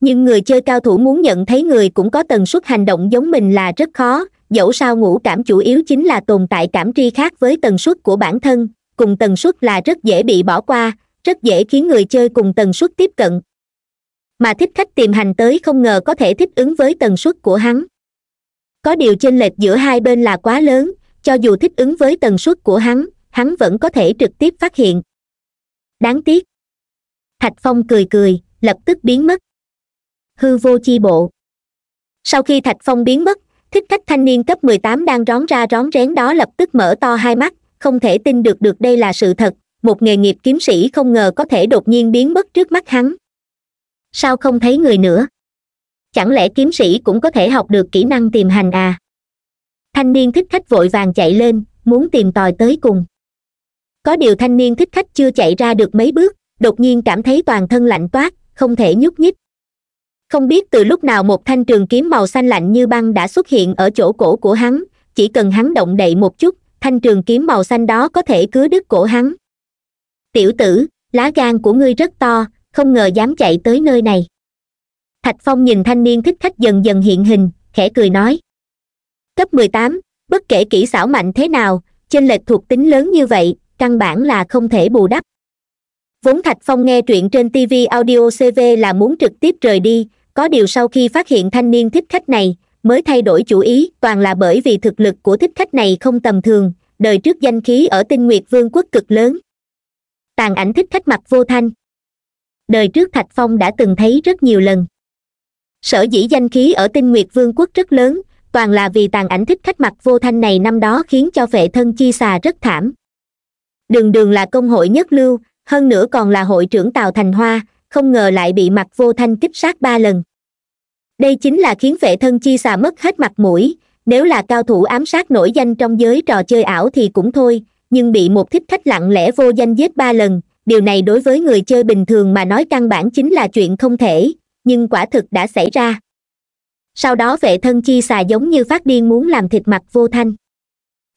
Nhưng người chơi cao thủ muốn nhận thấy người cũng có tần suất hành động giống mình là rất khó, dẫu sao ngũ cảm chủ yếu chính là tồn tại cảm tri khác với tần suất của bản thân, cùng tần suất là rất dễ bị bỏ qua, rất dễ khiến người chơi cùng tần suất tiếp cận. Mà thích khách tiềm hành tới không ngờ có thể thích ứng với tần suất của hắn. Có điều chênh lệch giữa hai bên là quá lớn, cho dù thích ứng với tần suất của hắn, hắn vẫn có thể trực tiếp phát hiện. Đáng tiếc. Thạch Phong cười cười, lập tức biến mất. Hư vô chi bộ. Sau khi Thạch Phong biến mất, thích khách thanh niên cấp mười tám đang rón ra rón rén đó lập tức mở to hai mắt, không thể tin được được đây là sự thật, một nghề nghiệp kiếm sĩ không ngờ có thể đột nhiên biến mất trước mắt hắn. Sao không thấy người nữa? Chẳng lẽ kiếm sĩ cũng có thể học được kỹ năng tiềm hành à? Thanh niên thích khách vội vàng chạy lên, muốn tìm tòi tới cùng. Có điều thanh niên thích khách chưa chạy ra được mấy bước, đột nhiên cảm thấy toàn thân lạnh toát, không thể nhúc nhích. Không biết từ lúc nào một thanh trường kiếm màu xanh lạnh như băng đã xuất hiện ở chỗ cổ của hắn, chỉ cần hắn động đậy một chút, thanh trường kiếm màu xanh đó có thể cứa đứt cổ hắn. Tiểu tử, lá gan của ngươi rất to, không ngờ dám chạy tới nơi này. Thạch Phong nhìn thanh niên thích khách dần dần hiện hình, khẽ cười nói. Cấp mười tám, bất kể kỹ xảo mạnh thế nào, chênh lệch thuộc tính lớn như vậy, căn bản là không thể bù đắp. Vốn Thạch Phong nghe truyện trên ti vi Audiocv là muốn trực tiếp rời đi, có điều sau khi phát hiện thanh niên thích khách này, mới thay đổi chủ ý, toàn là bởi vì thực lực của thích khách này không tầm thường, đời trước danh khí ở Tinh Nguyệt Vương quốc cực lớn. Tàn ảnh thích khách mặt vô thanh. Đời trước Thạch Phong đã từng thấy rất nhiều lần. Sở dĩ danh khí ở Tinh Nguyệt Vương quốc rất lớn, toàn là vì tàn ảnh thích khách mặt vô thanh này năm đó khiến cho phệ thân chi xà rất thảm. Đường đường là công hội nhất lưu, hơn nữa còn là hội trưởng Tào Thành Hoa, không ngờ lại bị mặt vô thanh kích sát ba lần. Đây chính là khiến phệ thân chi xà mất hết mặt mũi, nếu là cao thủ ám sát nổi danh trong giới trò chơi ảo thì cũng thôi, nhưng bị một thích khách lặng lẽ vô danh giết ba lần, điều này đối với người chơi bình thường mà nói căn bản chính là chuyện không thể, nhưng quả thực đã xảy ra. Sau đó vệ thân chi xà giống như phát điên muốn làm thịt mặt vô thanh.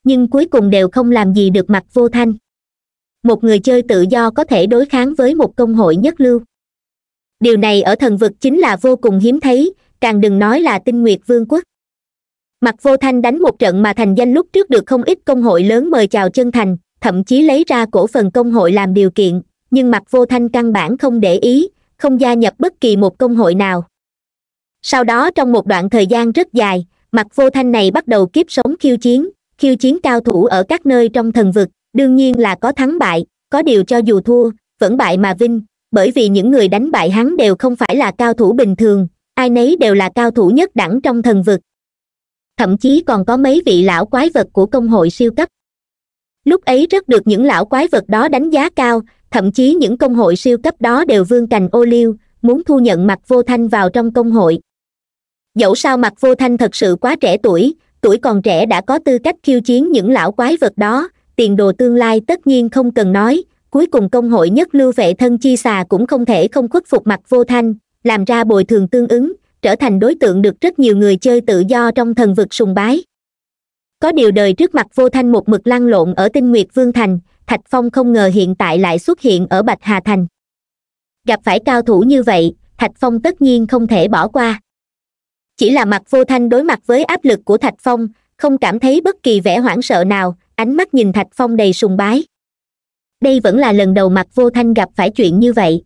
Nhưng cuối cùng đều không làm gì được mặt vô thanh. Một người chơi tự do có thể đối kháng với một công hội nhất lưu. Điều này ở thần vực chính là vô cùng hiếm thấy, càng đừng nói là Tinh Nguyệt Vương quốc. Mặt vô thanh đánh một trận mà thành danh lúc trước được không ít công hội lớn mời chào chân thành, thậm chí lấy ra cổ phần công hội làm điều kiện, nhưng mặt vô thanh căn bản không để ý, không gia nhập bất kỳ một công hội nào. Sau đó trong một đoạn thời gian rất dài, mặt vô thanh này bắt đầu kiếp sống khiêu chiến, khiêu chiến cao thủ ở các nơi trong thần vực, đương nhiên là có thắng bại, có điều cho dù thua, vẫn bại mà vinh, bởi vì những người đánh bại hắn đều không phải là cao thủ bình thường, ai nấy đều là cao thủ nhất đẳng trong thần vực. Thậm chí còn có mấy vị lão quái vật của công hội siêu cấp. Lúc ấy rất được những lão quái vật đó đánh giá cao, thậm chí những công hội siêu cấp đó đều vươn cành ô liu, muốn thu nhận mặt vô thanh vào trong công hội. Dẫu sao mặt vô thanh thật sự quá trẻ tuổi, tuổi còn trẻ đã có tư cách khiêu chiến những lão quái vật đó, tiền đồ tương lai tất nhiên không cần nói, cuối cùng công hội nhất lưu vệ thân chi xà cũng không thể không khuất phục mặt vô thanh, làm ra bồi thường tương ứng, trở thành đối tượng được rất nhiều người chơi tự do trong thần vực sùng bái. Có điều đời trước mặt vô thanh một mực lăn lộn ở Tinh Nguyệt Vương thành, Thạch Phong không ngờ hiện tại lại xuất hiện ở Bạch Hà thành. Gặp phải cao thủ như vậy, Thạch Phong tất nhiên không thể bỏ qua. Chỉ là mặt vô thanh đối mặt với áp lực của Thạch Phong, không cảm thấy bất kỳ vẻ hoảng sợ nào, ánh mắt nhìn Thạch Phong đầy sùng bái. đây vẫn là lần đầu Mặc Vô Thanh gặp phải chuyện như vậy.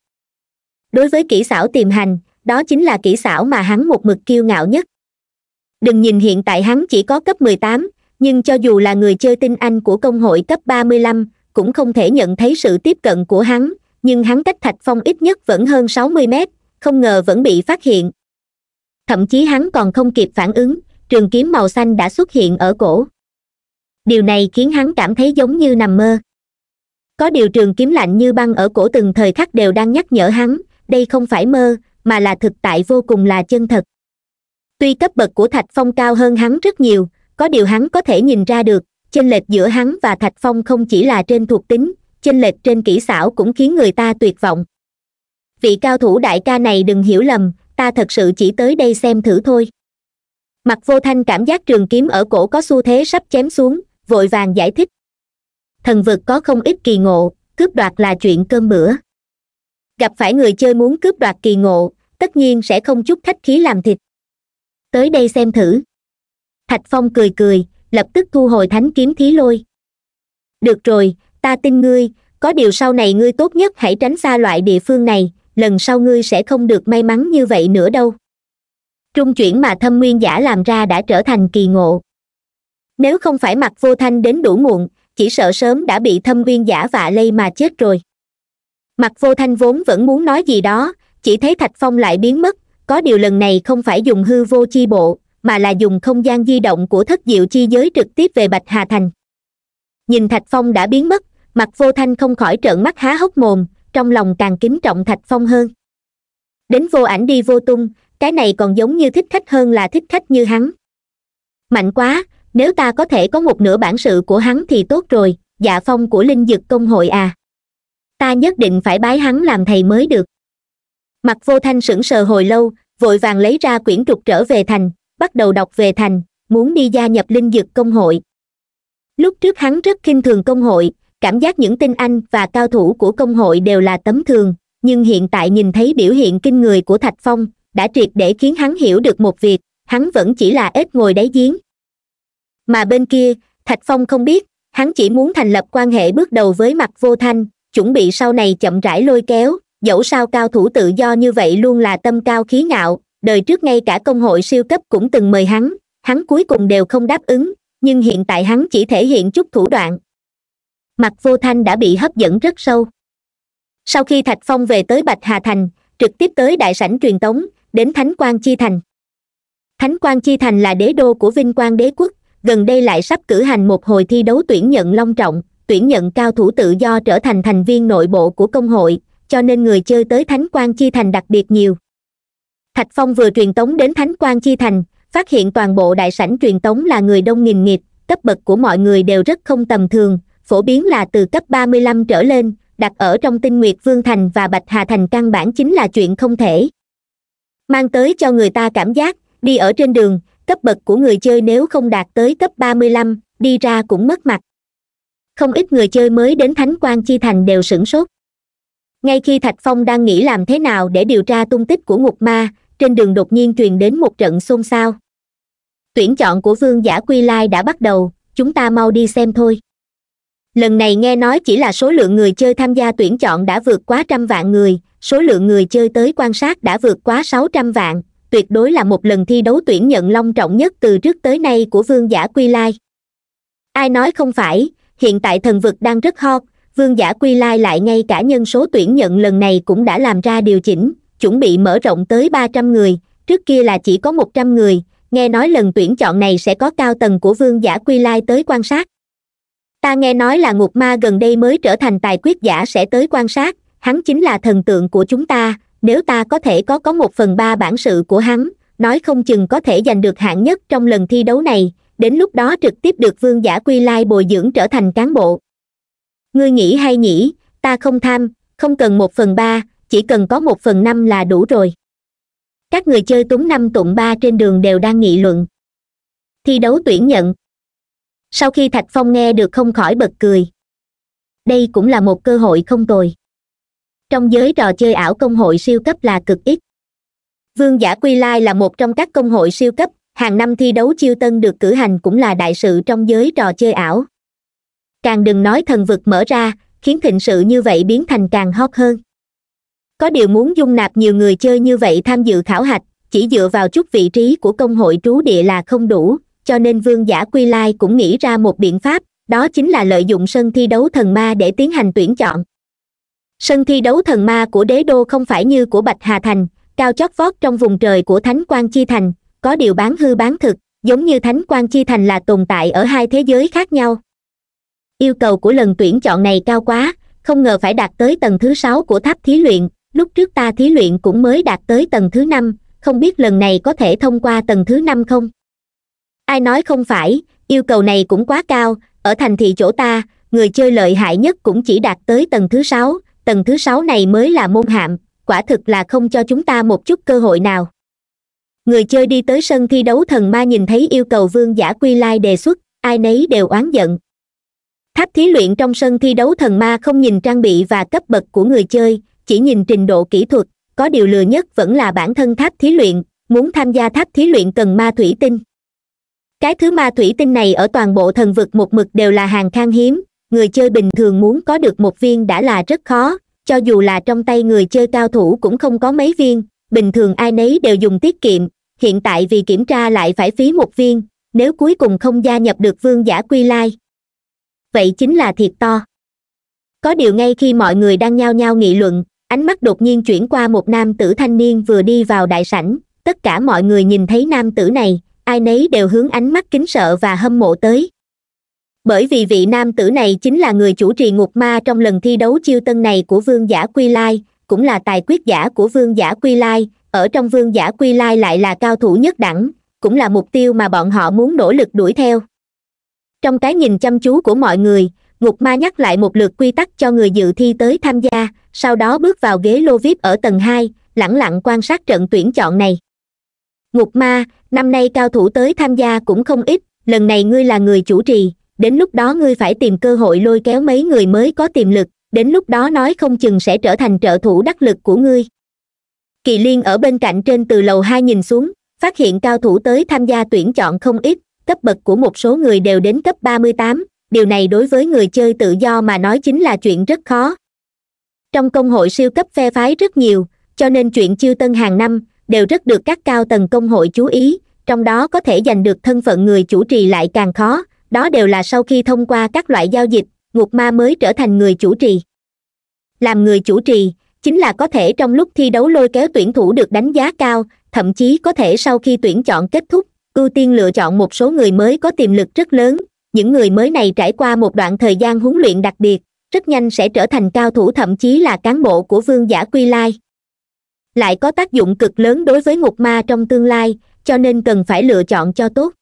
Đối với kỹ xảo tiềm hành, đó chính là kỹ xảo mà hắn một mực kiêu ngạo nhất. Đừng nhìn hiện tại hắn chỉ có cấp mười tám, nhưng cho dù là người chơi tinh anh của công hội cấp ba mươi lăm, cũng không thể nhận thấy sự tiếp cận của hắn, nhưng hắn cách Thạch Phong ít nhất vẫn hơn sáu mươi mét, không ngờ vẫn bị phát hiện. Thậm chí hắn còn không kịp phản ứng, trường kiếm màu xanh đã xuất hiện ở cổ. Điều này khiến hắn cảm thấy giống như nằm mơ. Có điều trường kiếm lạnh như băng ở cổ từng thời khắc đều đang nhắc nhở hắn, đây không phải mơ, mà là thực tại vô cùng là chân thật. Tuy cấp bậc của Thạch Phong cao hơn hắn rất nhiều, có điều hắn có thể nhìn ra được, chênh lệch giữa hắn và Thạch Phong không chỉ là trên thuộc tính, chênh lệch trên kỹ xảo cũng khiến người ta tuyệt vọng. Vị cao thủ đại ca này đừng hiểu lầm, ta thật sự chỉ tới đây xem thử thôi. Mặc Vô Thanh cảm giác trường kiếm ở cổ có xu thế sắp chém xuống, vội vàng giải thích. Thần vực có không ít kỳ ngộ, cướp đoạt là chuyện cơm bữa. Gặp phải người chơi muốn cướp đoạt kỳ ngộ, tất nhiên sẽ không chút khách khí làm thịt. Tới đây xem thử. Thạch Phong cười cười, lập tức thu hồi thánh kiếm thí lôi. Được rồi, ta tin ngươi, có điều sau này ngươi tốt nhất hãy tránh xa loại địa phương này, lần sau ngươi sẽ không được may mắn như vậy nữa đâu. Trung chuyển mà Thâm Nguyên Giả làm ra đã trở thành kỳ ngộ. Nếu không phải Mặc Vô Thanh đến đủ muộn, chỉ sợ sớm đã bị Thâm Nguyên Giả vạ lây mà chết rồi. Mặc Vô Thanh vốn vẫn muốn nói gì đó, chỉ thấy Thạch Phong lại biến mất, có điều lần này không phải dùng hư vô chi bộ, mà là dùng không gian di động của Thất Diệu chi giới trực tiếp về Bạch Hà Thành. Nhìn Thạch Phong đã biến mất, Mặc Vô Thanh không khỏi trợn mắt há hốc mồm, trong lòng càng kính trọng Thạch Phong hơn. Đến vô ảnh đi vô tung, cái này còn giống như thích khách hơn là thích khách như hắn. Mạnh quá, nếu ta có thể có một nửa bản sự của hắn thì tốt rồi, Dạ Phong của Linh Dực công hội à. Ta nhất định phải bái hắn làm thầy mới được. Mặc Vô Thanh sững sờ hồi lâu, vội vàng lấy ra quyển trục trở về thành, bắt đầu đọc về thành, muốn đi gia nhập Linh Dực công hội. Lúc trước hắn rất khinh thường công hội, cảm giác những tinh anh và cao thủ của công hội đều là tấm thường, nhưng hiện tại nhìn thấy biểu hiện kinh người của Thạch Phong, đã triệt để khiến hắn hiểu được một việc, hắn vẫn chỉ là ếch ngồi đáy giếng. Mà bên kia, Thạch Phong không biết, hắn chỉ muốn thành lập quan hệ bước đầu với Mặc Vô Thanh, chuẩn bị sau này chậm rãi lôi kéo, dẫu sao cao thủ tự do như vậy luôn là tâm cao khí ngạo, đời trước ngay cả công hội siêu cấp cũng từng mời hắn, hắn cuối cùng đều không đáp ứng, nhưng hiện tại hắn chỉ thể hiện chút thủ đoạn. Mặc Vô Thanh đã bị hấp dẫn rất sâu. Sau khi Thạch Phong về tới Bạch Hà Thành, trực tiếp tới đại sảnh truyền tống, đến Thánh Quang Chi Thành. Thánh Quang Chi Thành là đế đô của Vinh Quang Đế Quốc, gần đây lại sắp cử hành một hồi thi đấu tuyển nhận long trọng, tuyển nhận cao thủ tự do trở thành thành viên nội bộ của công hội, cho nên người chơi tới Thánh Quang Chi Thành đặc biệt nhiều. Thạch Phong vừa truyền tống đến Thánh Quang Chi Thành, phát hiện toàn bộ đại sảnh truyền tống là người đông nghìn nghịt, cấp bậc của mọi người đều rất không tầm thường, phổ biến là từ cấp ba mươi lăm trở lên, đặt ở trong Tinh Nguyệt Vương Thành và Bạch Hà Thành căn bản chính là chuyện không thể. Mang tới cho người ta cảm giác, đi ở trên đường, cấp bậc của người chơi nếu không đạt tới cấp ba mươi lăm, đi ra cũng mất mặt. Không ít người chơi mới đến Thánh Quang Chi Thành đều sửng sốt. Ngay khi Thạch Phong đang nghĩ làm thế nào để điều tra tung tích của Ngục Ma, trên đường đột nhiên truyền đến một trận xôn xao. Tuyển chọn của Vương Giả Quy Lai đã bắt đầu, chúng ta mau đi xem thôi. Lần này nghe nói chỉ là số lượng người chơi tham gia tuyển chọn đã vượt quá trăm vạn người, số lượng người chơi tới quan sát đã vượt quá sáu trăm vạn, tuyệt đối là một lần thi đấu tuyển nhận long trọng nhất từ trước tới nay của Vương Giả Quy Lai. Ai nói không phải, hiện tại thần vực đang rất hot, Vương Giả Quy Lai lại ngay cả nhân số tuyển nhận lần này cũng đã làm ra điều chỉnh, chuẩn bị mở rộng tới ba trăm người, trước kia là chỉ có một trăm người, nghe nói lần tuyển chọn này sẽ có cao tầng của Vương Giả Quy Lai tới quan sát. Ta nghe nói là Ngục Ma gần đây mới trở thành tài quyết giả sẽ tới quan sát, hắn chính là thần tượng của chúng ta, nếu ta có thể có có một phần ba bản sự của hắn, nói không chừng có thể giành được hạng nhất trong lần thi đấu này, đến lúc đó trực tiếp được Vương Giả Quy Lai bồi dưỡng trở thành cán bộ. Ngươi nghĩ hay nhỉ, ta không tham, không cần một phần ba, chỉ cần có một phần năm là đủ rồi. Các người chơi túng năm tụng ba trên đường đều đang nghị luận. Thi đấu tuyển nhận. Sau khi Thạch Phong nghe được không khỏi bật cười. Đây cũng là một cơ hội không tồi. Trong giới trò chơi ảo công hội siêu cấp là cực ít. Vương Giả Quy Lai là một trong các công hội siêu cấp, hàng năm thi đấu chiêu tân được cử hành cũng là đại sự trong giới trò chơi ảo. Càng đừng nói thần vực mở ra, khiến thịnh sự như vậy biến thành càng hot hơn. Có điều muốn dung nạp nhiều người chơi như vậy tham dự khảo hạch, chỉ dựa vào chút vị trí của công hội trú địa là không đủ, cho nên Vương Giả Quy Lai cũng nghĩ ra một biện pháp, đó chính là lợi dụng sân thi đấu thần ma để tiến hành tuyển chọn. Sân thi đấu thần ma của đế đô không phải như của Bạch Hà Thành, cao chót vót trong vùng trời của Thánh Quang Chi Thành, có điều bán hư bán thực, giống như Thánh Quang Chi Thành là tồn tại ở hai thế giới khác nhau. Yêu cầu của lần tuyển chọn này cao quá, không ngờ phải đạt tới tầng thứ sáu của tháp thí luyện, lúc trước ta thí luyện cũng mới đạt tới tầng thứ năm, không biết lần này có thể thông qua tầng thứ năm không? Ai nói không phải, yêu cầu này cũng quá cao, ở thành thị chỗ ta, người chơi lợi hại nhất cũng chỉ đạt tới tầng thứ sáu, tầng thứ sáu này mới là môn hạm, quả thực là không cho chúng ta một chút cơ hội nào. Người chơi đi tới sân thi đấu thần ma nhìn thấy yêu cầu Vương Giả Quy Lai đề xuất, ai nấy đều oán giận. Tháp thí luyện trong sân thi đấu thần ma không nhìn trang bị và cấp bậc của người chơi, chỉ nhìn trình độ kỹ thuật, có điều lừa nhất vẫn là bản thân tháp thí luyện, muốn tham gia tháp thí luyện cần ma thủy tinh. Cái thứ ma thủy tinh này ở toàn bộ thần vực một mực đều là hàng khan hiếm, người chơi bình thường muốn có được một viên đã là rất khó, cho dù là trong tay người chơi cao thủ cũng không có mấy viên, bình thường ai nấy đều dùng tiết kiệm, hiện tại vì kiểm tra lại phải phí một viên, nếu cuối cùng không gia nhập được Vương Giả Quy Lai, vậy chính là thiệt to. Có điều ngay khi mọi người đang nhao nhao nghị luận, ánh mắt đột nhiên chuyển qua một nam tử thanh niên vừa đi vào đại sảnh, tất cả mọi người nhìn thấy nam tử này, ai nấy đều hướng ánh mắt kính sợ và hâm mộ tới. Bởi vì vị nam tử này chính là người chủ trì ngục ma trong lần thi đấu chiêu tân này của Vương Giả Quy Lai, cũng là tài quyết giả của Vương Giả Quy Lai, ở trong Vương Giả Quy Lai lại là cao thủ nhất đẳng, cũng là mục tiêu mà bọn họ muốn nỗ lực đuổi theo. Trong cái nhìn chăm chú của mọi người, ngục ma nhắc lại một lượt quy tắc cho người dự thi tới tham gia, sau đó bước vào ghế lô vi ai pi ở tầng hai, lẳng lặng quan sát trận tuyển chọn này. Ngục ma, năm nay cao thủ tới tham gia cũng không ít, lần này ngươi là người chủ trì, đến lúc đó ngươi phải tìm cơ hội lôi kéo mấy người mới có tiềm lực, đến lúc đó nói không chừng sẽ trở thành trợ thủ đắc lực của ngươi. Kỳ Liên ở bên cạnh trên từ lầu hai nhìn xuống, phát hiện cao thủ tới tham gia tuyển chọn không ít, cấp bậc của một số người đều đến cấp ba mươi tám, điều này đối với người chơi tự do mà nói chính là chuyện rất khó. Trong công hội siêu cấp phe phái rất nhiều, cho nên chuyện chiêu tân hàng năm đều rất được các cao tầng công hội chú ý, trong đó có thể giành được thân phận người chủ trì lại càng khó, đó đều là sau khi thông qua các loại giao dịch, ngục ma mới trở thành người chủ trì. Làm người chủ trì, chính là có thể trong lúc thi đấu lôi kéo tuyển thủ được đánh giá cao, thậm chí có thể sau khi tuyển chọn kết thúc, ưu tiên lựa chọn một số người mới có tiềm lực rất lớn, những người mới này trải qua một đoạn thời gian huấn luyện đặc biệt, rất nhanh sẽ trở thành cao thủ thậm chí là cán bộ của Vương Giả Quy Lai. Lại có tác dụng cực lớn đối với ngục ma trong tương lai, cho nên cần phải lựa chọn cho tốt.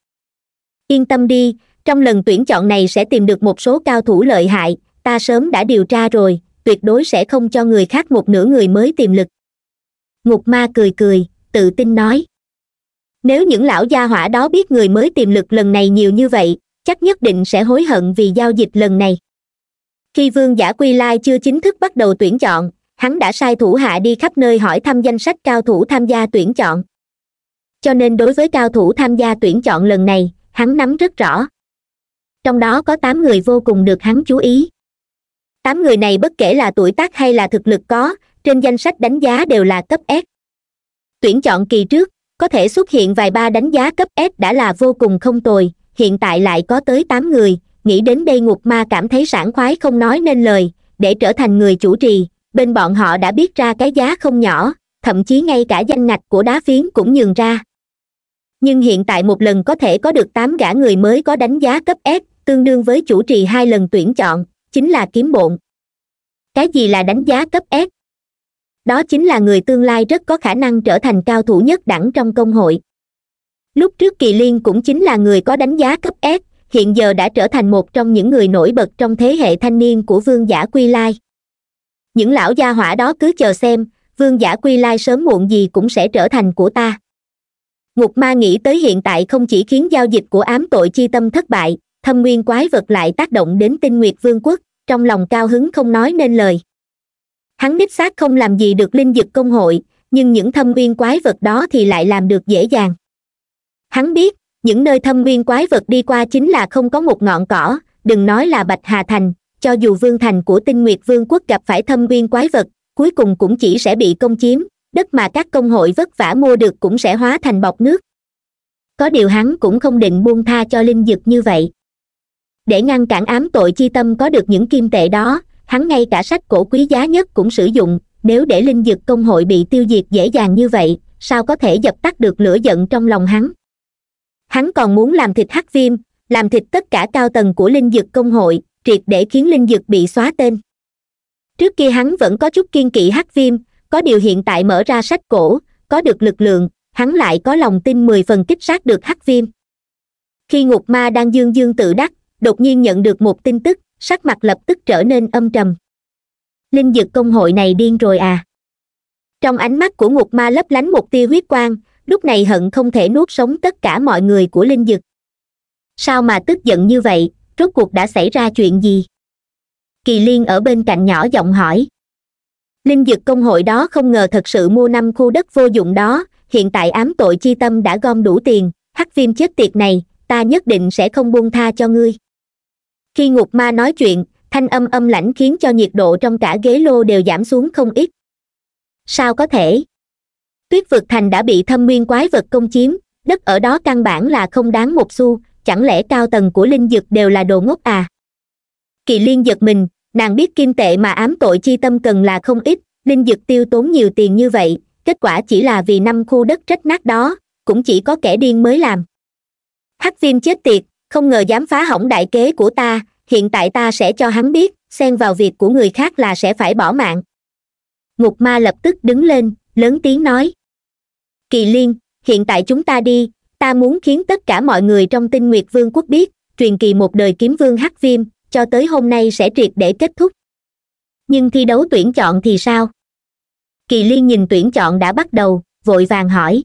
Yên tâm đi, trong lần tuyển chọn này sẽ tìm được một số cao thủ lợi hại, ta sớm đã điều tra rồi, tuyệt đối sẽ không cho người khác một nửa người mới tiềm lực. Ngục ma cười cười, tự tin nói. Nếu những lão gia hỏa đó biết người mới tiềm lực lần này nhiều như vậy, chắc nhất định sẽ hối hận vì giao dịch lần này. Khi Vương Giả Quy Lai chưa chính thức bắt đầu tuyển chọn, hắn đã sai thủ hạ đi khắp nơi hỏi thăm danh sách cao thủ tham gia tuyển chọn. Cho nên đối với cao thủ tham gia tuyển chọn lần này, hắn nắm rất rõ. Trong đó có tám người vô cùng được hắn chú ý. tám người này bất kể là tuổi tác hay là thực lực có, trên danh sách đánh giá đều là cấp S. Tuyển chọn kỳ trước, có thể xuất hiện vài ba đánh giá cấp S đã là vô cùng không tồi, hiện tại lại có tới tám người, nghĩ đến đây ngục ma cảm thấy sảng khoái không nói nên lời, để trở thành người chủ trì. Bên bọn họ đã biết ra cái giá không nhỏ, thậm chí ngay cả danh ngạch của đá phiến cũng nhường ra. Nhưng hiện tại một lần có thể có được tám gã người mới có đánh giá cấp S, tương đương với chủ trì hai lần tuyển chọn, chính là kiếm bộn. Cái gì là đánh giá cấp S? Đó chính là người tương lai rất có khả năng trở thành cao thủ nhất đẳng trong công hội. Lúc trước Kỳ Liên cũng chính là người có đánh giá cấp S, hiện giờ đã trở thành một trong những người nổi bật trong thế hệ thanh niên của Vương Giả Quy Lai. Những lão gia hỏa đó cứ chờ xem, Vương Giả Quy Lai sớm muộn gì cũng sẽ trở thành của ta. Ngục ma nghĩ tới hiện tại không chỉ khiến giao dịch của ám tội chi tâm thất bại, thâm nguyên quái vật lại tác động đến Tinh Nguyệt Vương quốc, trong lòng cao hứng không nói nên lời. Hắn đích xác không làm gì được linh dực công hội, nhưng những thâm nguyên quái vật đó thì lại làm được dễ dàng. Hắn biết, những nơi thâm nguyên quái vật đi qua chính là không có một ngọn cỏ, đừng nói là Bạch Hà Thành, cho dù vương thành của Tinh Nguyệt Vương quốc gặp phải thâm uyên quái vật, cuối cùng cũng chỉ sẽ bị công chiếm, đất mà các công hội vất vả mua được cũng sẽ hóa thành bọt nước. Có điều hắn cũng không định buông tha cho linh dực như vậy. Để ngăn cản ám tội chi tâm có được những kim tệ đó, hắn ngay cả sách cổ quý giá nhất cũng sử dụng. Nếu để linh dực công hội bị tiêu diệt dễ dàng như vậy, sao có thể dập tắt được lửa giận trong lòng hắn. Hắn còn muốn làm thịt Hắc Viêm, làm thịt tất cả cao tầng của linh dực công hội, triệt để khiến linh dực bị xóa tên. Trước kia hắn vẫn có chút kiên kỵ Hắc Viêm, có điều hiện tại mở ra sách cổ, có được lực lượng, hắn lại có lòng tin mười phần kích sát được Hắc Viêm. Khi Ngục Ma đang dương dương tự đắc, đột nhiên nhận được một tin tức, sắc mặt lập tức trở nên âm trầm. Linh dực công hội này điên rồi à? Trong ánh mắt của Ngục Ma lấp lánh một tia huyết quang, lúc này hận không thể nuốt sống tất cả mọi người của linh dực. Sao mà tức giận như vậy, rốt cuộc đã xảy ra chuyện gì? Kỳ Liên ở bên cạnh nhỏ giọng hỏi. Linh dực công hội đó không ngờ thật sự mua năm khu đất vô dụng đó, hiện tại ám tội chi tâm đã gom đủ tiền, Hắc Viêm chết tiệt này, ta nhất định sẽ không buông tha cho ngươi. Khi Ngục Ma nói chuyện, thanh âm âm lãnh khiến cho nhiệt độ trong cả ghế lô đều giảm xuống không ít. Sao có thể? Tuyết Vực Thành đã bị thâm nguyên quái vật công chiếm, đất ở đó căn bản là không đáng một xu, chẳng lẽ cao tầng của linh dực đều là đồ ngốc à? Kỳ Liên giật mình, nàng biết kim tệ mà ám tội chi tâm cần là không ít, linh dực tiêu tốn nhiều tiền như vậy, kết quả chỉ là vì năm khu đất rách nát đó, cũng chỉ có kẻ điên mới làm. Hắc Viêm chết tiệt, không ngờ dám phá hỏng đại kế của ta, hiện tại ta sẽ cho hắn biết, xen vào việc của người khác là sẽ phải bỏ mạng. Ngục Ma lập tức đứng lên, lớn tiếng nói. Kỳ Liên, hiện tại chúng ta đi, ta muốn khiến tất cả mọi người trong Tinh Nguyệt Vương quốc biết, truyền kỳ một đời kiếm vương Hắc Viêm, cho tới hôm nay sẽ triệt để kết thúc. Nhưng thi đấu tuyển chọn thì sao? Kỳ Liên nhìn tuyển chọn đã bắt đầu, vội vàng hỏi.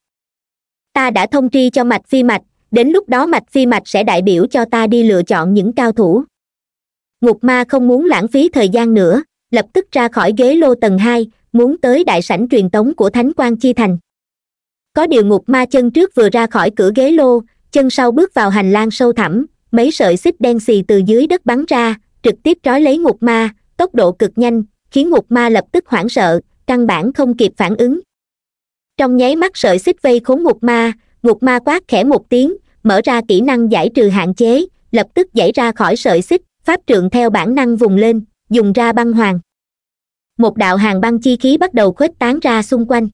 Ta đã thông tri cho Mạch Phi Mạch, đến lúc đó Mạch Phi Mạch sẽ đại biểu cho ta đi lựa chọn những cao thủ. Ngục Ma không muốn lãng phí thời gian nữa, lập tức ra khỏi ghế lô tầng hai, muốn tới đại sảnh truyền tống của Thánh Quang Chi Thành. Có điều Ngục Ma chân trước vừa ra khỏi cửa ghế lô, chân sau bước vào hành lang sâu thẳm, mấy sợi xích đen xì từ dưới đất bắn ra, trực tiếp trói lấy Ngục Ma, tốc độ cực nhanh, khiến Ngục Ma lập tức hoảng sợ, căn bản không kịp phản ứng. Trong nháy mắt sợi xích vây khốn Ngục Ma, Ngục Ma quát khẽ một tiếng, mở ra kỹ năng giải trừ hạn chế, lập tức giãy ra khỏi sợi xích, pháp trượng theo bản năng vùng lên, dùng ra băng hoàng. Một đạo hàng băng chi khí bắt đầu khuếch tán ra xung quanh.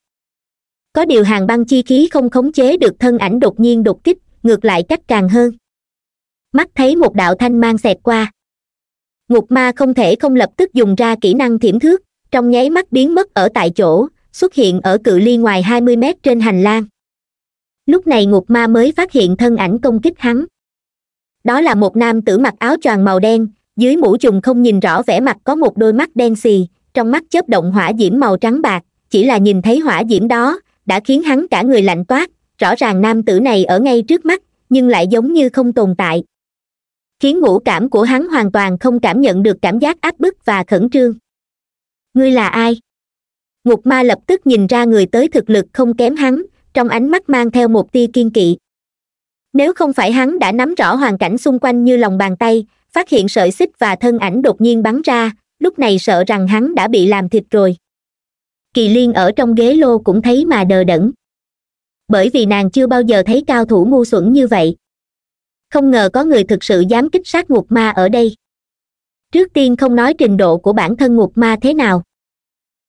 Có điều hàng băng chi khí không khống chế được thân ảnh đột nhiên đột kích, ngược lại cách càng hơn. Mắt thấy một đạo thanh mang xẹt qua. Ngục Ma không thể không lập tức dùng ra kỹ năng thiểm thước, trong nháy mắt biến mất ở tại chỗ, xuất hiện ở cự ly ngoài hai mươi mét trên hành lang. Lúc này Ngục Ma mới phát hiện thân ảnh công kích hắn. Đó là một nam tử mặc áo choàng màu đen, dưới mũ trùm không nhìn rõ vẻ mặt có một đôi mắt đen xì, trong mắt chớp động hỏa diễm màu trắng bạc, chỉ là nhìn thấy hỏa diễm đó, đã khiến hắn cả người lạnh toát, rõ ràng nam tử này ở ngay trước mắt, nhưng lại giống như không tồn tại. Khiến ngũ cảm của hắn hoàn toàn không cảm nhận được cảm giác áp bức và khẩn trương. Ngươi là ai? Ngục Ma lập tức nhìn ra người tới thực lực không kém hắn, trong ánh mắt mang theo một tia kiên kỵ. Nếu không phải hắn đã nắm rõ hoàn cảnh xung quanh như lòng bàn tay, phát hiện sợi xích và thân ảnh đột nhiên bắn ra, lúc này sợ rằng hắn đã bị làm thịt rồi. Kỳ Liên ở trong ghế lô cũng thấy mà đờ đẫn. Bởi vì nàng chưa bao giờ thấy cao thủ ngu xuẩn như vậy. Không ngờ có người thực sự dám kích sát Ngục Ma ở đây. Trước tiên không nói trình độ của bản thân Ngục Ma thế nào.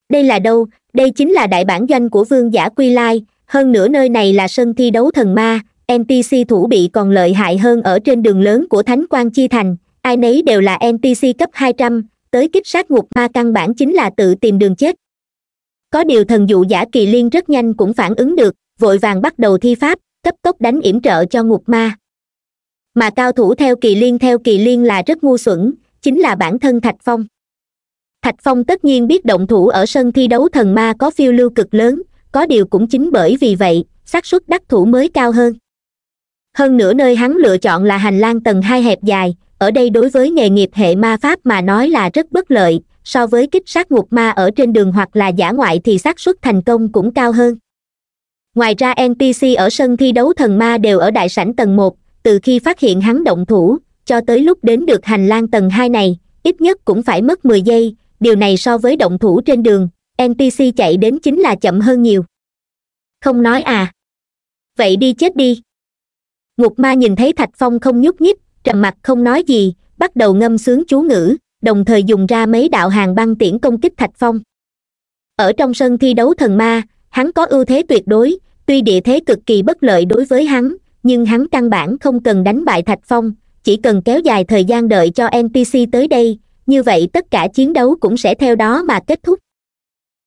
Đây là đâu? Đây chính là đại bản doanh của Vương Giả Quy Lai, hơn nữa nơi này là sân thi đấu thần ma, en pê xê thủ bị còn lợi hại hơn ở trên đường lớn của Thánh Quang Chi Thành, ai nấy đều là en pê xê cấp hai trăm, tới kích sát Ngục Ma căn bản chính là tự tìm đường chết. Có điều thần dụ giả Kỳ Liên rất nhanh cũng phản ứng được, vội vàng bắt đầu thi pháp, cấp tốc đánh yểm trợ cho Ngục Ma. Mà cao thủ theo Kỳ Liên theo Kỳ Liên là rất ngu xuẩn, chính là bản thân Thạch Phong. Thạch Phong tất nhiên biết động thủ ở sân thi đấu thần ma có phiêu lưu cực lớn, có điều cũng chính bởi vì vậy, xác suất đắc thủ mới cao hơn. Hơn nữa nơi hắn lựa chọn là hành lang tầng hai hẹp dài, ở đây đối với nghề nghiệp hệ ma pháp mà nói là rất bất lợi, so với kích sát Ngục Ma ở trên đường hoặc là dã ngoại thì xác suất thành công cũng cao hơn. Ngoài ra en pê xê ở sân thi đấu thần ma đều ở đại sảnh tầng một, từ khi phát hiện hắn động thủ, cho tới lúc đến được hành lang tầng hai này, ít nhất cũng phải mất mười giây, điều này so với động thủ trên đường, en pê xê chạy đến chính là chậm hơn nhiều. Không nói à? Vậy đi chết đi. Ngục ma nhìn thấy Thạch Phong không nhúc nhích, trầm mặc không nói gì, bắt đầu ngâm sướng chú ngữ, đồng thời dùng ra mấy đạo hàng băng tiễn công kích Thạch Phong. Ở trong sân thi đấu thần ma, hắn có ưu thế tuyệt đối, tuy địa thế cực kỳ bất lợi đối với hắn, nhưng hắn căn bản không cần đánh bại Thạch Phong, chỉ cần kéo dài thời gian đợi cho en pê xê tới đây, như vậy tất cả chiến đấu cũng sẽ theo đó mà kết thúc.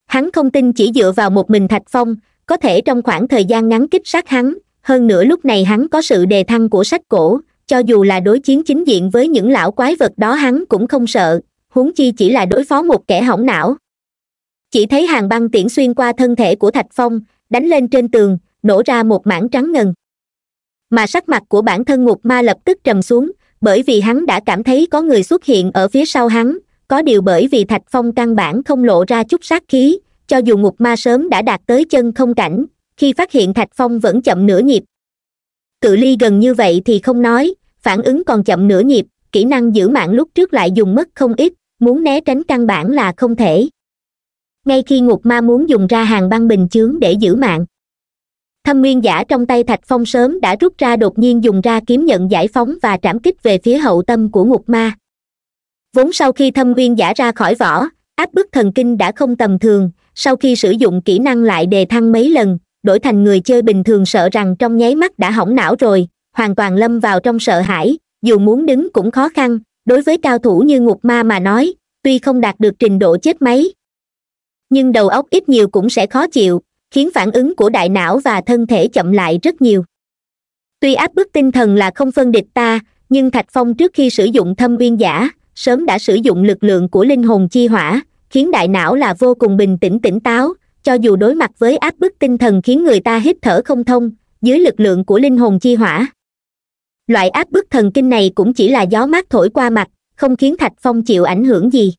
Hắn không tin chỉ dựa vào một mình Thạch Phong, có thể trong khoảng thời gian ngắn kích sát hắn, hơn nữa lúc này hắn có sự đề thăng của sách cổ, cho dù là đối chiến chính diện với những lão quái vật đó hắn cũng không sợ, huống chi chỉ là đối phó một kẻ hỏng não. Chỉ thấy hàng băng tiễn xuyên qua thân thể của Thạch Phong, đánh lên trên tường, nổ ra một mảng trắng ngần. Mà sắc mặt của bản thân ngục ma lập tức trầm xuống, bởi vì hắn đã cảm thấy có người xuất hiện ở phía sau hắn, có điều bởi vì Thạch Phong căn bản không lộ ra chút sát khí, cho dù ngục ma sớm đã đạt tới chân không cảnh, khi phát hiện Thạch Phong vẫn chậm nửa nhịp. Cự ly gần như vậy thì không nói, phản ứng còn chậm nửa nhịp, kỹ năng giữ mạng lúc trước lại dùng mất không ít, muốn né tránh căn bản là không thể. Ngay khi ngục ma muốn dùng ra hàng băng bình chướng để giữ mạng, Thâm Nguyên Giả trong tay Thạch Phong sớm đã rút ra, đột nhiên dùng ra kiếm nhận giải phóng và trảm kích về phía hậu tâm của ngục ma. Vốn sau khi Thâm Nguyên Giả ra khỏi vỏ, áp bức thần kinh đã không tầm thường, sau khi sử dụng kỹ năng lại đề thăng mấy lần, đổi thành người chơi bình thường sợ rằng trong nháy mắt đã hỏng não rồi, hoàn toàn lâm vào trong sợ hãi, dù muốn đứng cũng khó khăn, đối với cao thủ như ngục ma mà nói, tuy không đạt được trình độ chết máy, nhưng đầu óc ít nhiều cũng sẽ khó chịu, khiến phản ứng của đại não và thân thể chậm lại rất nhiều. Tuy áp bức tinh thần là không phân địch ta, nhưng Thạch Phong trước khi sử dụng Thâm Uyên Giả, sớm đã sử dụng lực lượng của linh hồn chi hỏa, khiến đại não là vô cùng bình tĩnh tỉnh táo, cho dù đối mặt với áp bức tinh thần khiến người ta hít thở không thông, dưới lực lượng của linh hồn chi hỏa, loại áp bức thần kinh này cũng chỉ là gió mát thổi qua mặt, không khiến Thạch Phong chịu ảnh hưởng gì.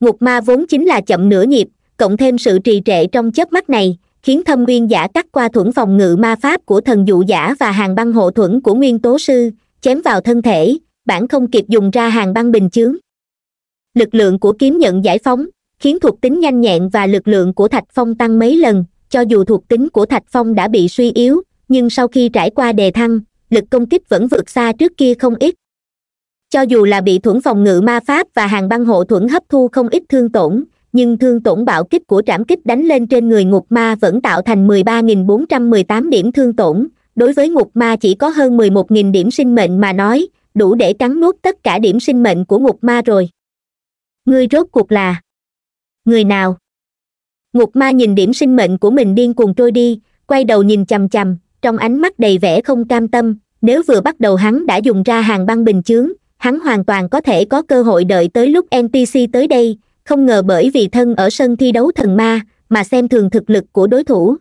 Ngục ma vốn chính là chậm nửa nhịp, cộng thêm sự trì trệ trong chớp mắt này, khiến Thâm Nguyên Giả cắt qua thuẫn phòng ngự ma pháp của thần dụ giả và hàng băng hộ thuẫn của nguyên tố sư, chém vào thân thể, bản không kịp dùng ra hàng băng bình chướng. Lực lượng của kiếm nhận giải phóng, khiến thuộc tính nhanh nhẹn và lực lượng của Thạch Phong tăng mấy lần, cho dù thuộc tính của Thạch Phong đã bị suy yếu, nhưng sau khi trải qua đề thăng, lực công kích vẫn vượt xa trước kia không ít. Cho dù là bị thuẫn phòng ngự ma pháp và hàng băng hộ thuẫn hấp thu không ít thương tổn, nhưng thương tổn bạo kích của trảm kích đánh lên trên người ngục ma vẫn tạo thành mười ba nghìn bốn trăm mười tám điểm thương tổn, đối với ngục ma chỉ có hơn mười một nghìn điểm sinh mệnh mà nói, đủ để cắn nuốt tất cả điểm sinh mệnh của ngục ma rồi. Ngươi rốt cuộc là người nào? Ngục ma nhìn điểm sinh mệnh của mình điên cuồng trôi đi, quay đầu nhìn chằm chằm, trong ánh mắt đầy vẻ không cam tâm, nếu vừa bắt đầu hắn đã dùng ra hàng băng bình chướng, hắn hoàn toàn có thể có cơ hội đợi tới lúc en pê xê tới đây, không ngờ bởi vì thân ở sân thi đấu thần ma mà xem thường thực lực của đối thủ.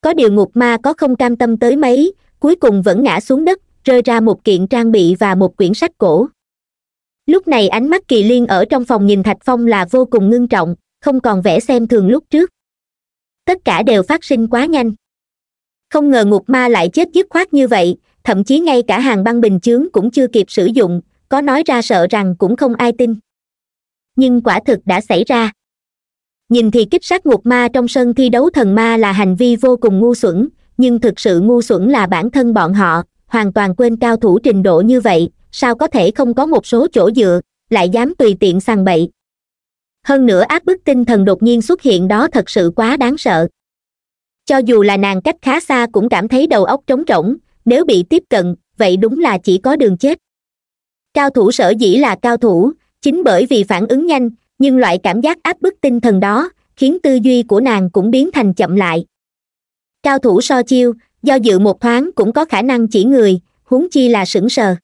Có điều ngục ma có không cam tâm tới mấy, cuối cùng vẫn ngã xuống đất, rơi ra một kiện trang bị và một quyển sách cổ. Lúc này ánh mắt Kỳ Liên ở trong phòng nhìn Thạch Phong là vô cùng ngưng trọng, không còn vẻ xem thường lúc trước. Tất cả đều phát sinh quá nhanh. Không ngờ ngục ma lại chết dứt khoát như vậy, thậm chí ngay cả hàng băng bình chướng cũng chưa kịp sử dụng, có nói ra sợ rằng cũng không ai tin. Nhưng quả thực đã xảy ra. Nhìn thì kích sát ngục ma trong sân thi đấu thần ma là hành vi vô cùng ngu xuẩn, nhưng thực sự ngu xuẩn là bản thân bọn họ, hoàn toàn quên cao thủ trình độ như vậy, sao có thể không có một số chỗ dựa, lại dám tùy tiện sằng bậy. Hơn nữa áp bức tinh thần đột nhiên xuất hiện đó thật sự quá đáng sợ. Cho dù là nàng cách khá xa cũng cảm thấy đầu óc trống rỗng, nếu bị tiếp cận, vậy đúng là chỉ có đường chết. Cao thủ sở dĩ là cao thủ, chính bởi vì phản ứng nhanh, nhưng loại cảm giác áp bức tinh thần đó, khiến tư duy của nàng cũng biến thành chậm lại. Cao thủ so chiêu, do dự một thoáng cũng có khả năng chỉ người, huống chi là sững sờ.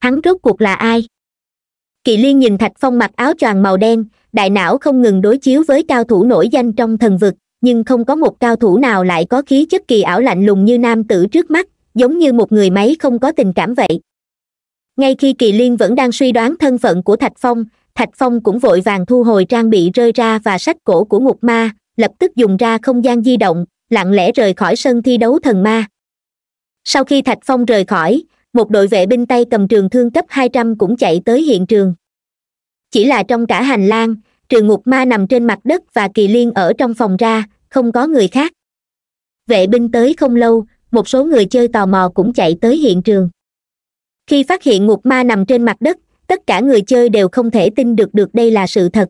Hắn rốt cuộc là ai? Kỳ Liên nhìn Thạch Phong mặc áo choàng màu đen, đại não không ngừng đối chiếu với cao thủ nổi danh trong thần vực, nhưng không có một cao thủ nào lại có khí chất kỳ ảo lạnh lùng như nam tử trước mắt, giống như một người máy không có tình cảm vậy. Ngay khi Kỳ Liên vẫn đang suy đoán thân phận của Thạch Phong, Thạch Phong cũng vội vàng thu hồi trang bị rơi ra và sách cổ của ngục ma, lập tức dùng ra không gian di động, lặng lẽ rời khỏi sân thi đấu thần ma. Sau khi Thạch Phong rời khỏi, một đội vệ binh tay cầm trường thương cấp hai trăm cũng chạy tới hiện trường. Chỉ là trong cả hành lang, trừ Ngục Ma nằm trên mặt đất và Kỳ Liên ở trong phòng ra, không có người khác. Vệ binh tới không lâu, một số người chơi tò mò cũng chạy tới hiện trường. Khi phát hiện Ngục Ma nằm trên mặt đất, tất cả người chơi đều không thể tin được được đây là sự thật.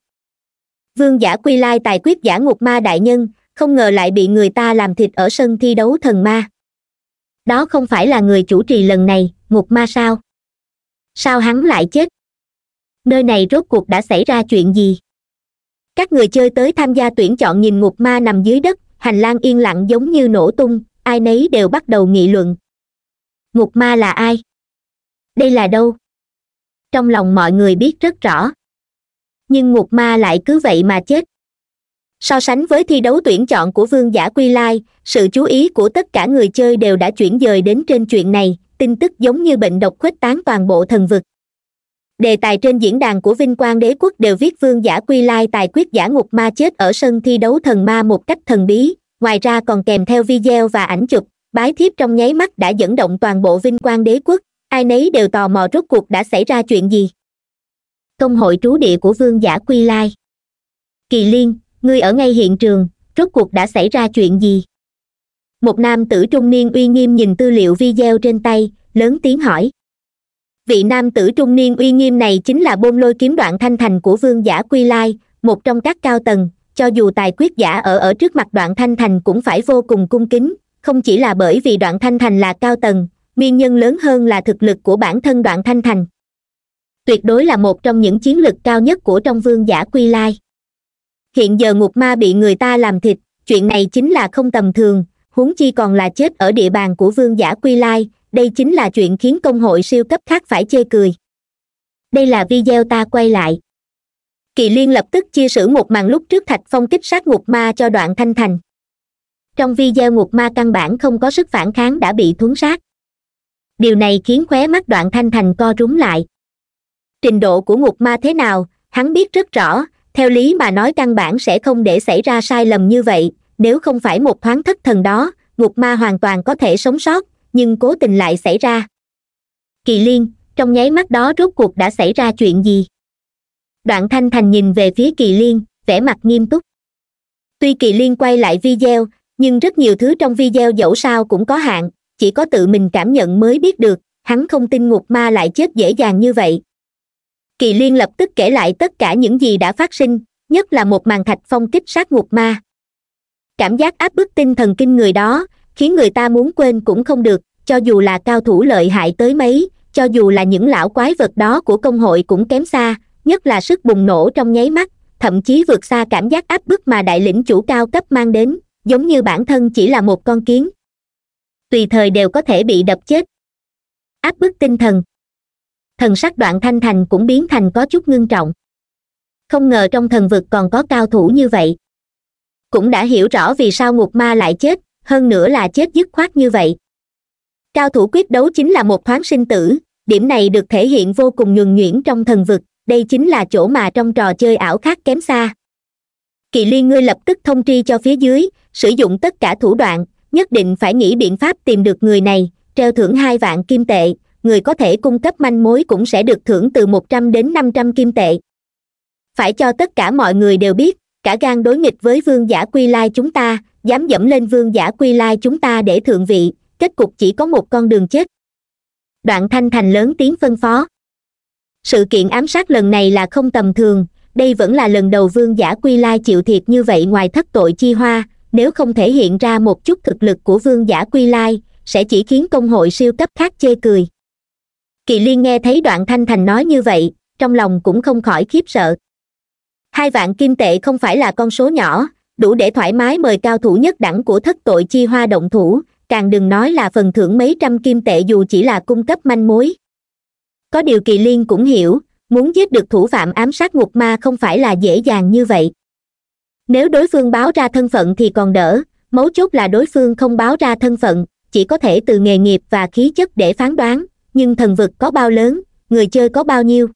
Vương giả Quy Lai tài quyết giả Ngục Ma đại nhân, không ngờ lại bị người ta làm thịt ở sân thi đấu thần ma. Đó không phải là người chủ trì lần này, Ngục Ma sao? Sao hắn lại chết? Nơi này rốt cuộc đã xảy ra chuyện gì? Các người chơi tới tham gia tuyển chọn nhìn Ngục Ma nằm dưới đất, hành lang yên lặng giống như nổ tung, ai nấy đều bắt đầu nghị luận. Ngục Ma là ai? Đây là đâu? Trong lòng mọi người biết rất rõ. Nhưng Ngục Ma lại cứ vậy mà chết. So sánh với thi đấu tuyển chọn của Vương giả Quy Lai, sự chú ý của tất cả người chơi đều đã chuyển dời đến trên chuyện này, tin tức giống như bệnh độc khuếch tán toàn bộ thần vực. Đề tài trên diễn đàn của Vinh Quang Đế Quốc đều viết Vương giả Quy Lai tài quyết giả Ngục Ma chết ở sân thi đấu thần ma một cách thần bí, ngoài ra còn kèm theo video và ảnh chụp, bái thiếp trong nháy mắt đã dẫn động toàn bộ Vinh Quang Đế Quốc, ai nấy đều tò mò rốt cuộc đã xảy ra chuyện gì. Công hội trú địa của Vương giả Quy Lai. Kỳ Liên, ngươi ở ngay hiện trường, rốt cuộc đã xảy ra chuyện gì? Một nam tử trung niên uy nghiêm nhìn tư liệu video trên tay, lớn tiếng hỏi. Vị nam tử trung niên uy nghiêm này chính là Bôn Lôi Kiếm Đoạn Thanh Thành của Vương giả Quy Lai, một trong các cao tầng, cho dù tài quyết giả ở ở trước mặt Đoạn Thanh Thành cũng phải vô cùng cung kính, không chỉ là bởi vì Đoạn Thanh Thành là cao tầng, nguyên nhân lớn hơn là thực lực của bản thân Đoạn Thanh Thành. Tuyệt đối là một trong những chiến lực cao nhất của trong Vương giả Quy Lai. Hiện giờ Ngục Ma bị người ta làm thịt, chuyện này chính là không tầm thường, huống chi còn là chết ở địa bàn của Vương giả Quy Lai, đây chính là chuyện khiến công hội siêu cấp khác phải chê cười. Đây là video ta quay lại. Kỳ Liên lập tức chia sẻ một màn lúc trước Thạch Phong kích sát Ngục Ma cho Đoạn Thanh Thành. Trong video Ngục Ma căn bản không có sức phản kháng đã bị thuấn sát. Điều này khiến khóe mắt Đoạn Thanh Thành co rúm lại. Trình độ của Ngục Ma thế nào, hắn biết rất rõ, theo lý mà nói căn bản sẽ không để xảy ra sai lầm như vậy, nếu không phải một thoáng thất thần đó, Ngục Ma hoàn toàn có thể sống sót, nhưng cố tình lại xảy ra. Kỳ Liên, trong nháy mắt đó rốt cuộc đã xảy ra chuyện gì? Đoạn Thanh Thành nhìn về phía Kỳ Liên, vẻ mặt nghiêm túc. Tuy Kỳ Liên quay lại video, nhưng rất nhiều thứ trong video dẫu sao cũng có hạn, chỉ có tự mình cảm nhận mới biết được, hắn không tin Ngục Ma lại chết dễ dàng như vậy. Kỳ Liên lập tức kể lại tất cả những gì đã phát sinh, nhất là một màn Thạch Phong kích sát Ngục Ma. Cảm giác áp bức tinh thần kinh người đó, khiến người ta muốn quên cũng không được, cho dù là cao thủ lợi hại tới mấy, cho dù là những lão quái vật đó của công hội cũng kém xa, nhất là sức bùng nổ trong nháy mắt, thậm chí vượt xa cảm giác áp bức mà đại lĩnh chủ cao cấp mang đến, giống như bản thân chỉ là một con kiến. Tùy thời đều có thể bị đập chết. Áp bức tinh thần. Thần sắc Đoạn Thanh Thành cũng biến thành có chút ngưng trọng. Không ngờ trong thần vực còn có cao thủ như vậy. Cũng đã hiểu rõ vì sao Ngục Ma lại chết, hơn nữa là chết dứt khoát như vậy. Cao thủ quyết đấu chính là một thoáng sinh tử, điểm này được thể hiện vô cùng nhuần nhuyễn trong thần vực, đây chính là chỗ mà trong trò chơi ảo khác kém xa. Kỳ Liên, ngươi lập tức thông tri cho phía dưới, sử dụng tất cả thủ đoạn, nhất định phải nghĩ biện pháp tìm được người này, treo thưởng hai vạn kim tệ. Người có thể cung cấp manh mối cũng sẽ được thưởng từ một trăm đến năm trăm kim tệ. Phải cho tất cả mọi người đều biết, cả gan đối nghịch với Vương giả Quy Lai chúng ta, dám dẫm lên Vương giả Quy Lai chúng ta để thượng vị, kết cục chỉ có một con đường chết. Đoạn Thanh Thành lớn tiếng phân phó. Sự kiện ám sát lần này là không tầm thường, đây vẫn là lần đầu Vương giả Quy Lai chịu thiệt như vậy ngoài thất tội chi hoa, nếu không thể hiện ra một chút thực lực của Vương giả Quy Lai, sẽ chỉ khiến công hội siêu cấp khác chê cười. Kỳ Liên nghe thấy Đoạn Thanh Thành nói như vậy, trong lòng cũng không khỏi khiếp sợ. Hai vạn kim tệ không phải là con số nhỏ, đủ để thoải mái mời cao thủ nhất đẳng của thất tội chi hoa động thủ, càng đừng nói là phần thưởng mấy trăm kim tệ dù chỉ là cung cấp manh mối. Có điều Kỳ Liên cũng hiểu, muốn giết được thủ phạm ám sát Ngục Ma không phải là dễ dàng như vậy. Nếu đối phương báo ra thân phận thì còn đỡ, mấu chốt là đối phương không báo ra thân phận, chỉ có thể từ nghề nghiệp và khí chất để phán đoán. Nhưng thần vực có bao lớn, người chơi có bao nhiêu.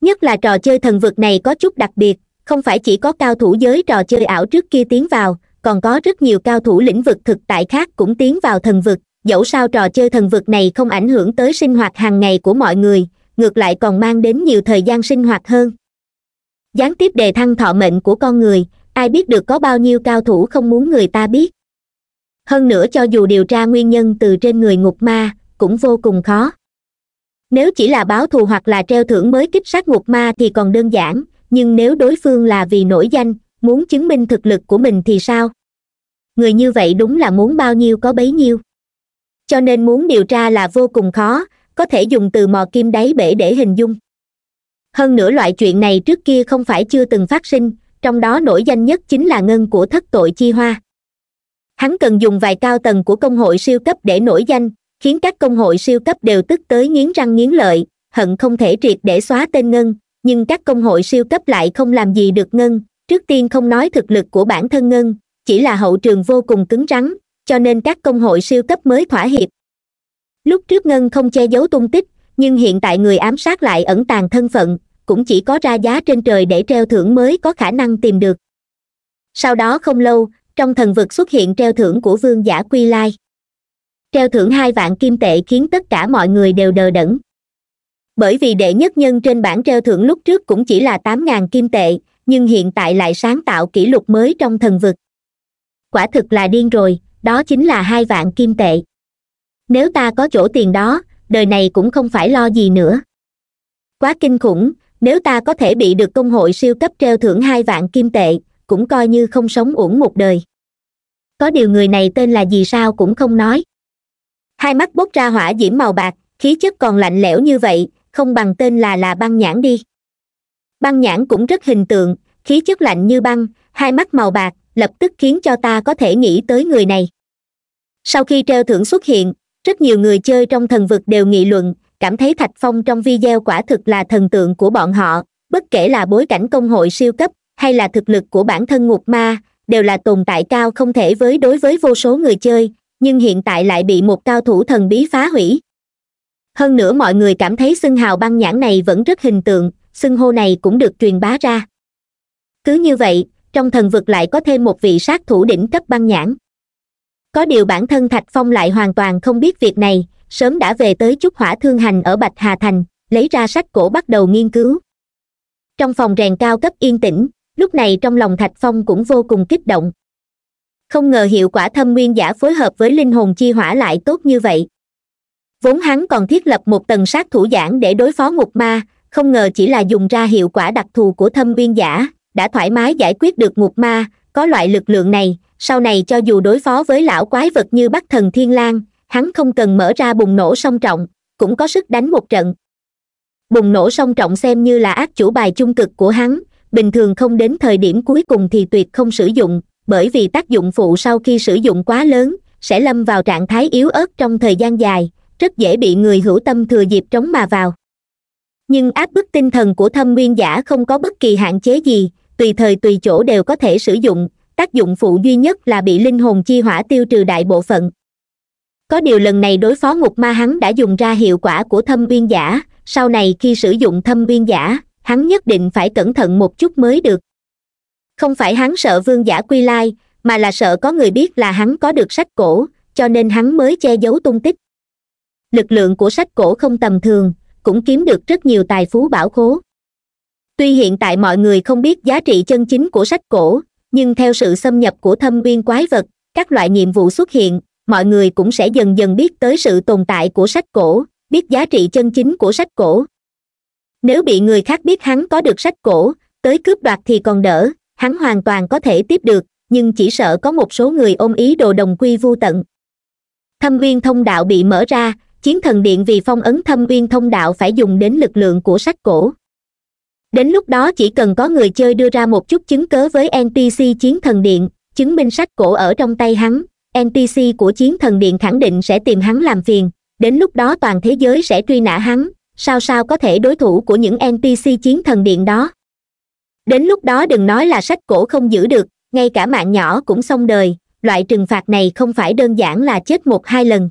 Nhất là trò chơi thần vực này có chút đặc biệt, không phải chỉ có cao thủ giới trò chơi ảo trước kia tiến vào, còn có rất nhiều cao thủ lĩnh vực thực tại khác cũng tiến vào thần vực, dẫu sao trò chơi thần vực này không ảnh hưởng tới sinh hoạt hàng ngày của mọi người, ngược lại còn mang đến nhiều thời gian sinh hoạt hơn. gián tiếp đề thăng thọ mệnh của con người. Ai biết được có bao nhiêu cao thủ không muốn người ta biết. Hơn nữa cho dù điều tra nguyên nhân từ trên người ngục ma cũng vô cùng khó. Nếu chỉ là báo thù hoặc là treo thưởng mới kích sát ngục ma thì còn đơn giản, nhưng nếu đối phương là vì nổi danh, muốn chứng minh thực lực của mình thì sao? Người như vậy đúng là muốn bao nhiêu có bấy nhiêu. Cho nên muốn điều tra là vô cùng khó, có thể dùng từ mò kim đáy bể để hình dung. Hơn nữa loại chuyện này trước kia không phải chưa từng phát sinh, trong đó nổi danh nhất chính là ngân của thất tội chi hoa. Hắn cần dùng vài cao tầng của công hội siêu cấp để nổi danh, khiến các công hội siêu cấp đều tức tới nghiến răng nghiến lợi, hận không thể triệt để xóa tên ngân, nhưng các công hội siêu cấp lại không làm gì được ngân, trước tiên không nói thực lực của bản thân ngân, chỉ là hậu trường vô cùng cứng rắn, cho nên các công hội siêu cấp mới thỏa hiệp. Lúc trước ngân không che giấu tung tích, nhưng hiện tại người ám sát lại ẩn tàng thân phận, cũng chỉ có ra giá trên trời để treo thưởng mới có khả năng tìm được. Sau đó không lâu, trong thần vực xuất hiện treo thưởng của vương giả Quy Lai. Treo thưởng hai vạn kim tệ khiến tất cả mọi người đều đờ đẫn. Bởi vì đệ nhất nhân trên bảng treo thưởng lúc trước cũng chỉ là tám nghìn kim tệ, nhưng hiện tại lại sáng tạo kỷ lục mới trong thần vực. Quả thực là điên rồi, đó chính là hai vạn kim tệ. Nếu ta có chỗ tiền đó, đời này cũng không phải lo gì nữa. Quá kinh khủng, nếu ta có thể bị được công hội siêu cấp treo thưởng hai vạn kim tệ, cũng coi như không sống uổng một đời. Có điều người này tên là gì sao cũng không nói. Hai mắt bốc ra hỏa diễm màu bạc, khí chất còn lạnh lẽo như vậy, không bằng tên là là băng nhãn đi. Băng nhãn cũng rất hình tượng, khí chất lạnh như băng, hai mắt màu bạc, lập tức khiến cho ta có thể nghĩ tới người này. Sau khi treo thưởng xuất hiện, rất nhiều người chơi trong thần vực đều nghị luận, cảm thấy Thạch Phong trong video quả thực là thần tượng của bọn họ, bất kể là bối cảnh công hội siêu cấp hay là thực lực của bản thân ngục ma, đều là tồn tại cao không thể với đối với vô số người chơi, nhưng hiện tại lại bị một cao thủ thần bí phá hủy. Hơn nữa mọi người cảm thấy xưng hào băng nhãn này vẫn rất hình tượng, xưng hô này cũng được truyền bá ra. Cứ như vậy, trong thần vực lại có thêm một vị sát thủ đỉnh cấp băng nhãn. Có điều bản thân Thạch Phong lại hoàn toàn không biết việc này, sớm đã về tới Trúc Hỏa Thương Hành ở Bạch Hà Thành, lấy ra sách cổ bắt đầu nghiên cứu. Trong phòng rèn cao cấp yên tĩnh, lúc này trong lòng Thạch Phong cũng vô cùng kích động. Không ngờ hiệu quả thâm nguyên giả phối hợp với linh hồn chi hỏa lại tốt như vậy. Vốn hắn còn thiết lập một tầng sát thủ giảng để đối phó ngục ma, không ngờ chỉ là dùng ra hiệu quả đặc thù của thâm nguyên giả, đã thoải mái giải quyết được ngục ma, có loại lực lượng này, sau này cho dù đối phó với lão quái vật như Bắc Thần Thiên Lang, hắn không cần mở ra bùng nổ song trọng, cũng có sức đánh một trận. Bùng nổ song trọng xem như là ác chủ bài chung cực của hắn, bình thường không đến thời điểm cuối cùng thì tuyệt không sử dụng, bởi vì tác dụng phụ sau khi sử dụng quá lớn, sẽ lâm vào trạng thái yếu ớt trong thời gian dài, rất dễ bị người hữu tâm thừa dịp trống mà vào. Nhưng áp bức tinh thần của thâm nguyên giả không có bất kỳ hạn chế gì, tùy thời tùy chỗ đều có thể sử dụng, tác dụng phụ duy nhất là bị linh hồn chi hỏa tiêu trừ đại bộ phận. Có điều lần này đối phó ngục ma hắn đã dùng ra hiệu quả của thâm nguyên giả, sau này khi sử dụng thâm nguyên giả, hắn nhất định phải cẩn thận một chút mới được. Không phải hắn sợ vương giả Quy Lai, mà là sợ có người biết là hắn có được sách cổ, cho nên hắn mới che giấu tung tích. Lực lượng của sách cổ không tầm thường, cũng kiếm được rất nhiều tài phú bảo khố. Tuy hiện tại mọi người không biết giá trị chân chính của sách cổ, nhưng theo sự xâm nhập của thâm viên quái vật, các loại nhiệm vụ xuất hiện, mọi người cũng sẽ dần dần biết tới sự tồn tại của sách cổ, biết giá trị chân chính của sách cổ. Nếu bị người khác biết hắn có được sách cổ, tới cướp đoạt thì còn đỡ, hắn hoàn toàn có thể tiếp được, nhưng chỉ sợ có một số người ôm ý đồ đồng quy vu tận. Thâm uyên thông đạo bị mở ra, Chiến Thần Điện vì phong ấn thâm uyên thông đạo phải dùng đến lực lượng của sách cổ. Đến lúc đó chỉ cần có người chơi đưa ra một chút chứng cớ với en pê xê Chiến Thần Điện, chứng minh sách cổ ở trong tay hắn, en pê xê của Chiến Thần Điện khẳng định sẽ tìm hắn làm phiền, đến lúc đó toàn thế giới sẽ truy nã hắn. Sao sao có thể đối thủ của những en pê xê Chiến Thần Điện đó. Đến lúc đó đừng nói là sách cổ không giữ được, ngay cả mạng nhỏ cũng xong đời, loại trừng phạt này không phải đơn giản là chết một hai lần.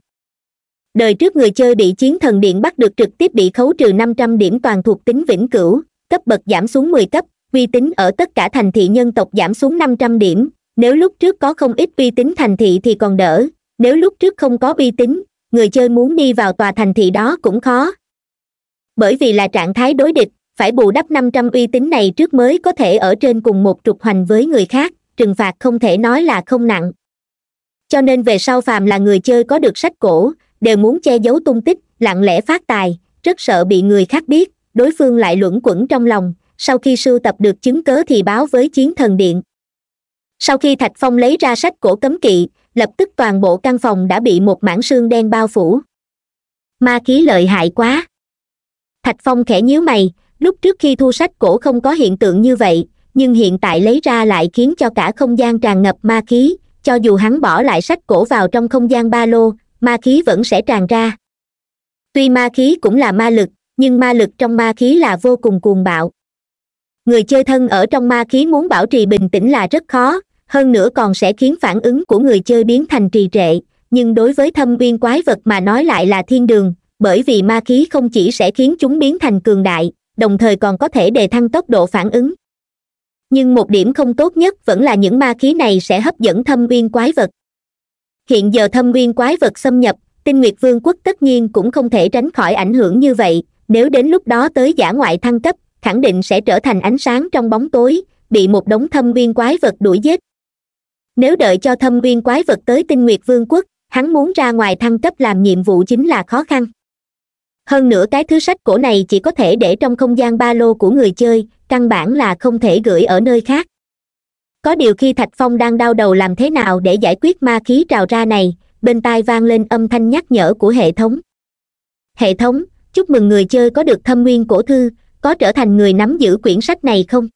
Đời trước người chơi bị Chiến Thần Điện bắt được trực tiếp bị khấu trừ năm trăm điểm toàn thuộc tính vĩnh cửu, cấp bậc giảm xuống mười cấp, uy tín ở tất cả thành thị nhân tộc giảm xuống năm trăm điểm, nếu lúc trước có không ít uy tín thành thị thì còn đỡ, nếu lúc trước không có uy tín, người chơi muốn đi vào tòa thành thị đó cũng khó. Bởi vì là trạng thái đối địch, phải bù đắp năm trăm uy tín này trước mới có thể ở trên cùng một trục hoành với người khác, trừng phạt không thể nói là không nặng. Cho nên về sau phàm là người chơi có được sách cổ, đều muốn che giấu tung tích, lặng lẽ phát tài, rất sợ bị người khác biết, đối phương lại luẩn quẩn trong lòng, sau khi sưu tập được chứng cớ thì báo với Chiến Thần Điện. Sau khi Thạch Phong lấy ra sách cổ cấm kỵ, lập tức toàn bộ căn phòng đã bị một mảng sương đen bao phủ. Ma khí lợi hại quá. Thạch Phong khẽ nhíu mày, lúc trước khi thu sách cổ không có hiện tượng như vậy, nhưng hiện tại lấy ra lại khiến cho cả không gian tràn ngập ma khí, cho dù hắn bỏ lại sách cổ vào trong không gian ba lô, ma khí vẫn sẽ tràn ra. Tuy ma khí cũng là ma lực, nhưng ma lực trong ma khí là vô cùng cuồng bạo. Người chơi thân ở trong ma khí muốn bảo trì bình tĩnh là rất khó, hơn nữa còn sẽ khiến phản ứng của người chơi biến thành trì trệ, nhưng đối với thâm uyên quái vật mà nói lại là thiên đường, bởi vì ma khí không chỉ sẽ khiến chúng biến thành cường đại, đồng thời còn có thể đề thăng tốc độ phản ứng. Nhưng một điểm không tốt nhất vẫn là những ma khí này sẽ hấp dẫn thâm uyên quái vật. Hiện giờ thâm uyên quái vật xâm nhập, Tinh Nguyệt Vương quốc tất nhiên cũng không thể tránh khỏi ảnh hưởng như vậy, nếu đến lúc đó tới dã ngoại thăng cấp, khẳng định sẽ trở thành ánh sáng trong bóng tối, bị một đống thâm uyên quái vật đuổi giết. Nếu đợi cho thâm uyên quái vật tới Tinh Nguyệt Vương quốc, hắn muốn ra ngoài thăng cấp làm nhiệm vụ chính là khó khăn. Hơn nữa cái thứ sách cổ này chỉ có thể để trong không gian ba lô của người chơi, căn bản là không thể gửi ở nơi khác. Có điều khi Thạch Phong đang đau đầu làm thế nào để giải quyết ma khí trào ra này, bên tai vang lên âm thanh nhắc nhở của hệ thống. Hệ thống, chúc mừng người chơi có được thâm nguyên cổ thư, có trở thành người nắm giữ quyển sách này không?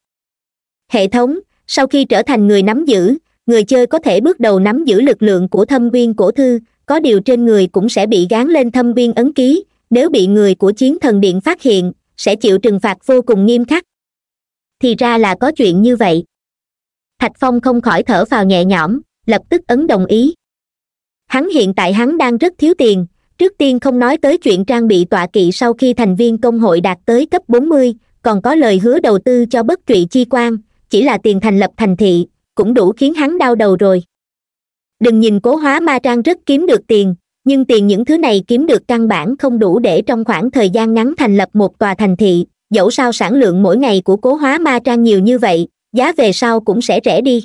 Hệ thống, sau khi trở thành người nắm giữ, người chơi có thể bước đầu nắm giữ lực lượng của thâm nguyên cổ thư, có điều trên người cũng sẽ bị gán lên thâm nguyên ấn ký, nếu bị người của Chiến Thần Điện phát hiện, sẽ chịu trừng phạt vô cùng nghiêm khắc. Thì ra là có chuyện như vậy. Thạch Phong không khỏi thở phào nhẹ nhõm, lập tức ấn đồng ý. Hắn hiện tại hắn đang rất thiếu tiền, trước tiên không nói tới chuyện trang bị tọa kỵ sau khi thành viên công hội đạt tới cấp bốn mươi, còn có lời hứa đầu tư cho bất trụy chi quan, chỉ là tiền thành lập thành thị, cũng đủ khiến hắn đau đầu rồi. Đừng nhìn Cố Hóa Ma Trang rất kiếm được tiền, nhưng tiền những thứ này kiếm được căn bản không đủ để trong khoảng thời gian ngắn thành lập một tòa thành thị, dẫu sao sản lượng mỗi ngày của Cố Hóa Ma Trang nhiều như vậy, giá về sau cũng sẽ rẻ đi.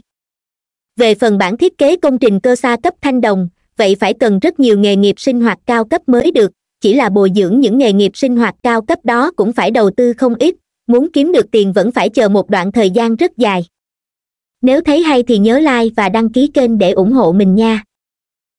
Về phần bản thiết kế công trình cơ xa cấp thanh đồng, vậy phải cần rất nhiều nghề nghiệp sinh hoạt cao cấp mới được, chỉ là bồi dưỡng những nghề nghiệp sinh hoạt cao cấp đó cũng phải đầu tư không ít, muốn kiếm được tiền vẫn phải chờ một đoạn thời gian rất dài. Nếu thấy hay thì nhớ like và đăng ký kênh để ủng hộ mình nha.